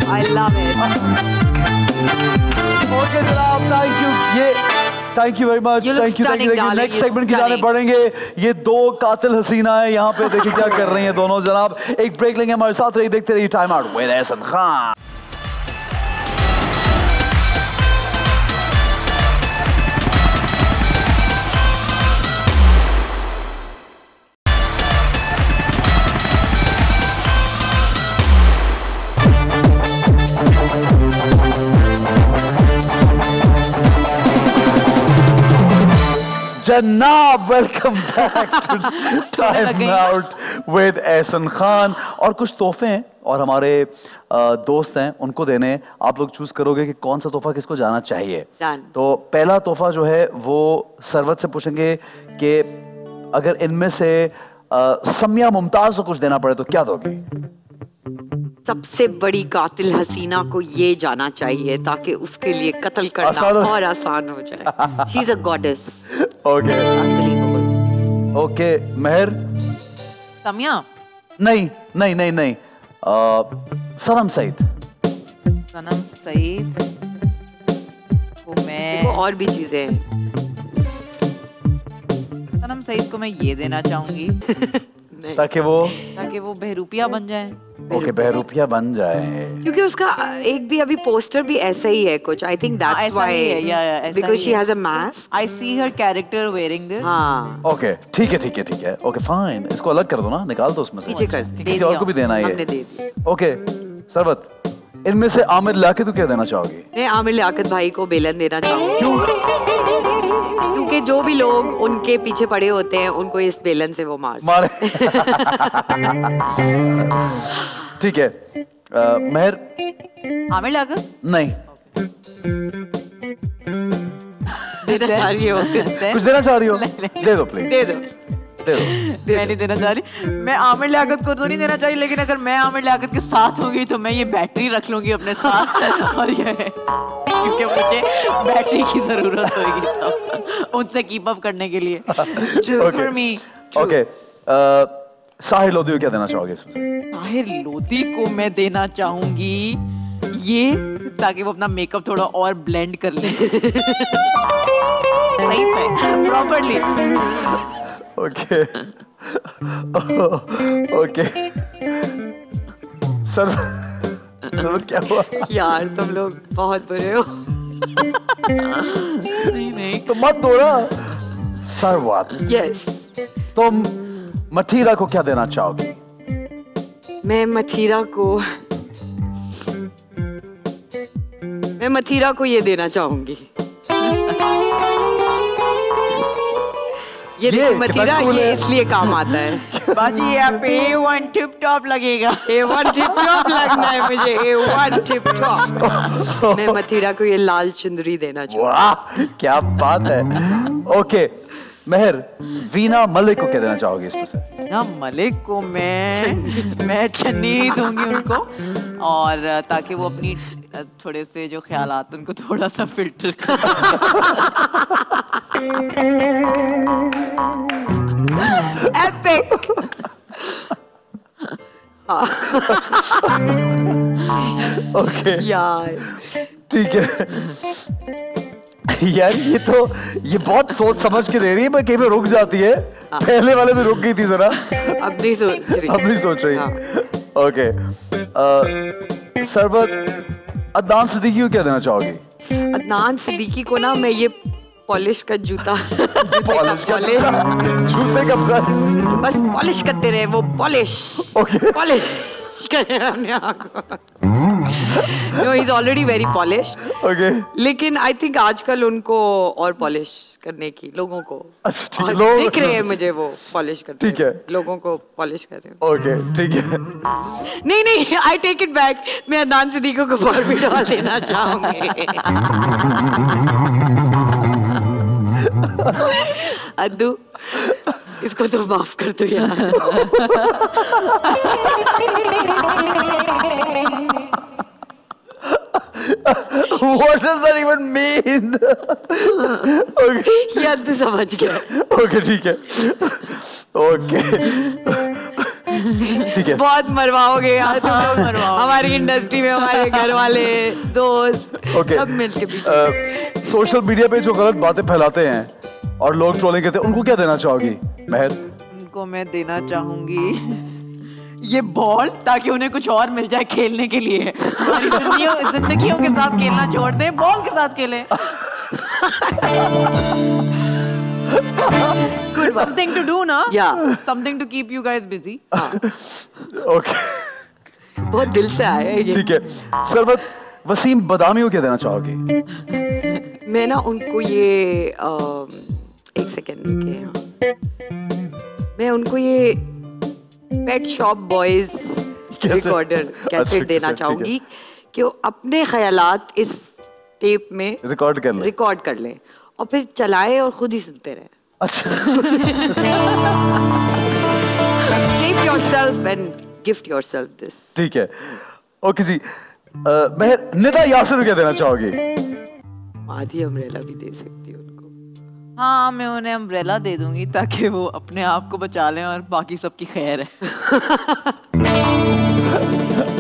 I love it okay जनाब thank you ये Thank you very much. Thank you, thank you. Next segment की जाने पड़ेंगे. ये दो कातिल हसीना है यहाँ पे देखिए क्या कर रही हैं दोनों जनाब. एक break लेंगे हमारे साथ रहिए देखते रहिए Time Out with Ahsan Khan. Janab, welcome back to Time Out with Ahsan Khan. और कुछ तोहफे हैं और हमारे दोस्त हैं उनको देने आप लोग चूज करोगे कि कौन सा तोहफा किसको जाना चाहिए. तो पहला तोहफा जो है वो सरवत से पूछेंगे कि अगर इनमें से समिया मुमताज को कुछ देना पड़े तो क्या दोगे? सबसे बड़ी कातिल हसीना को ये जाना चाहिए ताकि उसके लिए कत्ल करना और आसान हो जाए. She is a goddess. Okay. Unbelievable. Okay, मेहर. समिया. नहीं. सरम सईद. सरम सईद. वो और भी चीजें हैं. सरम सईद को मैं ये देना चाहूँगी. ताकि वो बहरूपिया बन जाए. ओके बहरूपिया बन जाए क्योंकि उसका एक भी अभी पोस्टर भी ऐसा ही है कुछ. I think that's why because she has a mask. I see her character wearing this. हाँ. ओके ठीक है ओके fine इसको अलग कर दो ना निकाल दो उसमें से. ठीक है किसी और को भी देना है. ओके सरवत इनमें से आमिर लाकित को क्या देना चाहोगी? मैं आमिर लाकित भाई को बेलन देना चाहूँगी कि जो भी लोग उनके पीछे पड़े होते हैं उनको इस बेलन से वो मारे. ठीक है मेहर. आमिर लागत नहीं देना चाह रही हो कुछ देना चाह रही हो दे दो प्लीज दे दो मैं नहीं देना चाह रही. मैं आमिर लागत को तो नहीं देना चाहिए लेकिन अगर मैं आमिर लागत के साथ होगी तो मैं ये बैटरी रख लूंगी अपने साथ और ये क्योंकि मुझे बैटरी की जरूरत होगी उनसे कीप अप करने के लिए. ओके साहिर लोधी को क्या देना चाहोगे इसमें से? साहिर लोधी को मैं देना चाहूंगी ये ताकि वो अपना मेकअप थोड़ा और ब्लेंड कर ले सही से प्रॉपर्ली. ओके सर क्या हुआ यार तुम लोग बहुत बुरे हो. नहीं तो मत दो ना सरवात. यस तुम मथीरा को क्या देना चाहोगी? मैं मथीरा को ये देना चाहूंगी. ये मथीरा ये इसलिए काम आता है बाजी यहाँ पे A1 टिप टॉप लगेगा. A1 टिप टॉप लगना है मुझे. A1 tip top. मैं मथीरा को ये लाल चुंदरी देना चाहूँगी. वाह क्या बात है. ओके मेहर वीना मलिक को क्या देना चाहोगी इसमें से? वीना मलिक को मैं चन्नी दूंगी उनको और ताकि वो अपनी थोड़े से जो ख्यालात उनको थोड़ा सा फिल्टर कर. एपिक. ओके यार ठीक है यार ये बहुत सोच समझ के दे रही है पर कहीं पे रुक जाती है. पहले वाले में रुक गई थी जरा अब नहीं सोच रही. ओके सरवत अदनान सिद्दीकी को क्या देना चाहोगी? अदनान सिद्दीकी को ना मैं ये पॉलिश का जूता जूते का बस पॉलिश करते रहे वो पॉलिश पॉलिश करें अपने आँखों No, he's already very polished. Okay. लेकिन I think आजकल उनको और polish करने की लोगों को दिख रहे हैं मुझे वो polish करते हैं लोगों को polish कर रहे हैं. Okay, ठीक है. नहीं नहीं I take it back. मैं अदनान सिद्दीकी को और भी डाल देना चाहूँगी. अदू इसको तो माफ कर दो यार. What does that even mean? Okay. याद तो समझ गया. Okay ठीक है. Okay. ठीक है. बहुत मरवाओगे यार तुम लोग मरवाओ. हमारी इंडस्ट्री में हमारे घर वाले दोस्त सब मिलके पीछे. सोशल मीडिया पे जो गलत बातें फैलाते हैं और लोग ट्रोलिंग करते हैं उनको क्या देना चाहोगी महर? उनको मैं देना चाहूँगी ये बॉल ताकि उन्हें कुछ और मिल जाए खेलने के लिए हमारी जिंदगियों के साथ खेलना छोड़ दे बॉल के साथ खेलें Good something to do ना Yeah something to keep you guys busy Okay बहुत दिल से आया है ये ठीक है सरवत वसीम बदामी को क्या देना चाहोगी मैं ना उनको ये एक सेकेंड के मैं उनको ये पेट शॉप बॉयज रिकॉर्डर कैसे देना चाहूँगी कि वो अपने ख्यालात इस टेप में रिकॉर्ड कर लें और फिर चलाएं और खुद ही सुनते रहें अच्छा tape yourself and gift yourself this ठीक है और किसी मैं निदा यासिर क्या देना चाहोगी आधी अम्ब्रेला भी दे सकती हूँ हाँ मैं उन्हें अम्ब्रेला दे दूंगी ताकि वो अपने आप को बचा लें और बाकी सबकी खैर है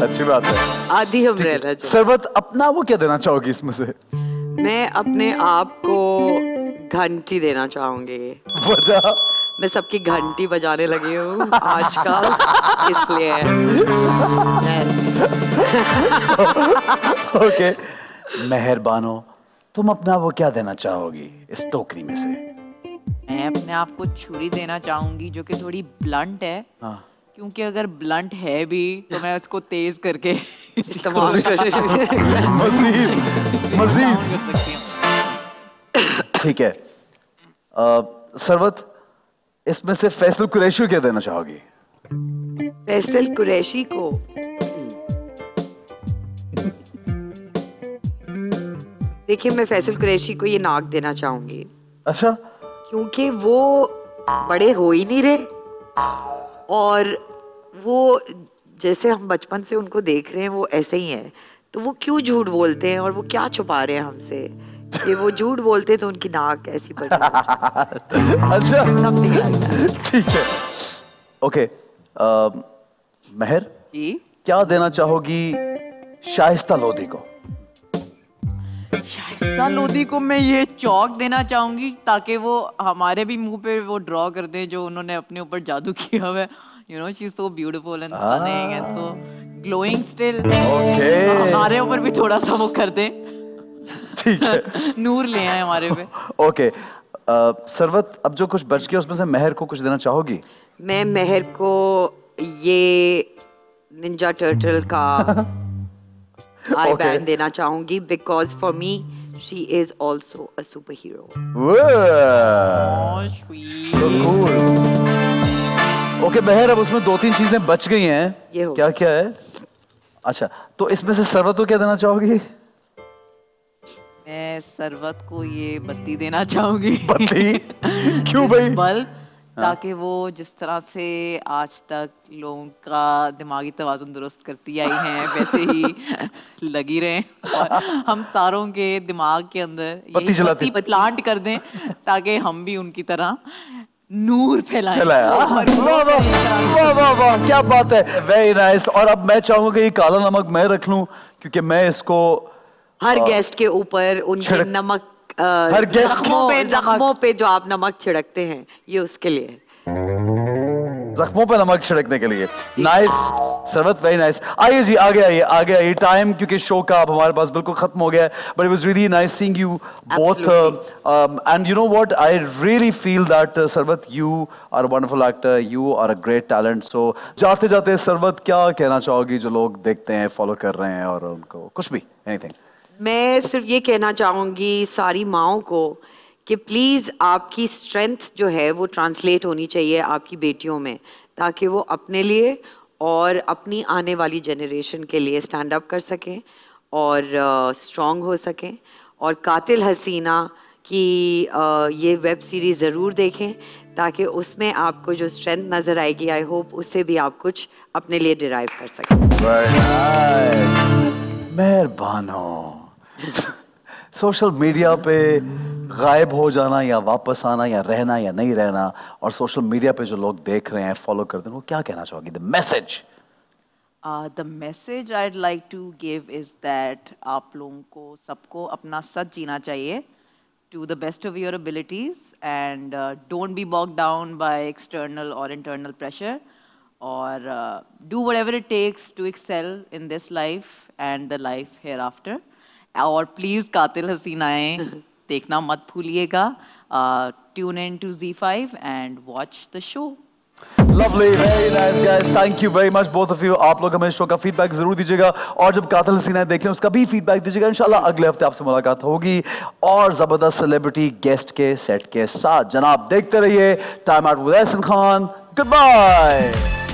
अच्छी बात है आधी अम्ब्रेला सरवत अपना वो क्या देना चाहोगी इसमें से मैं अपने आप को घंटी देना चाहूँगी बजा मैं सबकी घंटी बजाने लगी हूँ आजकल इसलिए ओके मेहर बानो तुम अपना वो क्या देना चाहोगी इस टोकरी में से मैं अपने आप को छुरी देना चाहूंगी जो कि थोड़ी ब्लंट है क्योंकि अगर ब्लंट है भी तो मैं उसको तेज करके इस्तेमाल कर सकती हूँ ठीक है सरवत इसमें से फैसल कुरैशी को क्या देना चाहोगी फैसल कुरैशी को देखिए मैं फैसल कुरैशी को ये नाक देना चाहूंगी अच्छा क्योंकि वो बड़े हो ही नहीं रहे और वो जैसे हम बचपन से उनको देख रहे हैं वो ऐसे ही हैं तो वो क्यों झूठ बोलते हैं और वो क्या छुपा रहे हैं हमसे कि वो झूठ बोलते हैं तो उनकी नाक ऐसी बड़ी अच्छा ठीक है ओके महर जी क्या देना चाहोगी शाइस्ता लोधी को शाइस्ता लोधी को मैं ये चौक देना चाहूंगी ताकि वो हमारे भी मुंह पे वो ड्रॉ कर दें जो उन्होंने अपने ऊपर जादू किया हुआ है you know she is so beautiful and stunning and so glowing still okay हमारे ऊपर भी थोड़ा सा वो कर दें ठीक है नूर ले आए हमारे पे ओके सरवत अब जो कुछ बच गया उसमें से मेहर को कुछ देना चाहोगी मैं मेहर को ये निंजा टर्टल का I ban देना चाहूँगी because for me she is also a superhero. Wow, sweet. So cool. Okay, बहर अब उसमें दो तीन चीजें बच गई हैं. क्या क्या है? अच्छा, तो इसमें से सरवत को क्या देना चाहोगी? मैं सरवत को ये बत्ती देना चाहूँगी. बत्ती? क्यों भाई? बल्ब. ताकि वो जिस तरह से आज तक लोगों का दिमागी तवाज़ुन दुरुस्त करती आई हैं वैसे ही लगी रहें और हम सारों के दिमाग के अंदर ये प्लांट कर दें ताकि हम भी उनकी तरह नूर फैलाएं वाह वाह वाह वाह क्या बात है वेरी नाइस और अब मैं चाहूँगा ये काला नमक मैं रख लूँ क्योंकि मैं इसको हर गेस्ट के ऊपर उनके नमक हर जख्मों पे जो आप नमक छिड़कते हैं ये उसके लिए जख्मों पे नमक छिड़कने के लिए। Nice Sarwat, very nice. आइए जी आगे आइए, टाइम क्योंकि शो का अब हमारे पास बिल्कुल खत्म हो गया है, but it was really nice seeing you both and you know what, I really feel that Sarwat you are a wonderful actor, you are a great talent. So जाते जाते सरवत क्या कहना चाहोगी जो लोग देखते हैं, फॉलो कर रहे हैं और उनको कुछ भी, एनीथिंग? मैं सिर्फ ये कहना चाहूँगी सारी माओं को कि प्लीज़ आपकी स्ट्रेंथ जो है वो ट्रांसलेट होनी चाहिए आपकी बेटियों में, ताकि वो अपने लिए और अपनी आने वाली जनरेशन के लिए स्टैंड अप कर सकें और स्ट्रॉन्ग हो सकें। और कातिल हसीना की ये वेब सीरीज़ ज़रूर देखें, ताकि उसमें आपको जो स्ट्रेंथ नज़र आएगी, आई होप उससे भी आप कुछ अपने लिए डिराइव कर सकें। मेहर बानो, सोशल मीडिया पे गायब हो जाना या वापस आना या रहना या नहीं रहना, और सोशल मीडिया पे जो लोग देख रहे हैं, फॉलो करते हैं, वो क्या कहना चाहोगी? The message I would like to give is that आप लोगों को सबको अपना सच जीना चाहिए to the best of your abilities, and don't be boxed down by external और इंटरनल प्रेशर, और do whatever it takes to excel in this life and the life hereafter. और प्लीज़ कातिल हसीनाएं देखना मत भूलिएगा। Tune in to Z5 and watch the show. Lovely, very nice guys, thank you very much both of you. आप लोग हमें शो का फीडबैक जरूर दीजिएगा, और जब कातिल हसीनाएं देख लें उसका भी फीडबैक दीजिएगा। इंशाल्लाह अगले हफ्ते आपसे मुलाकात होगी और ज़बरदस्त सेलिब्रिटी गेस्ट के सेट के साथ। जनाब देखते रहिए time out with Ahsan Khan. Good bye.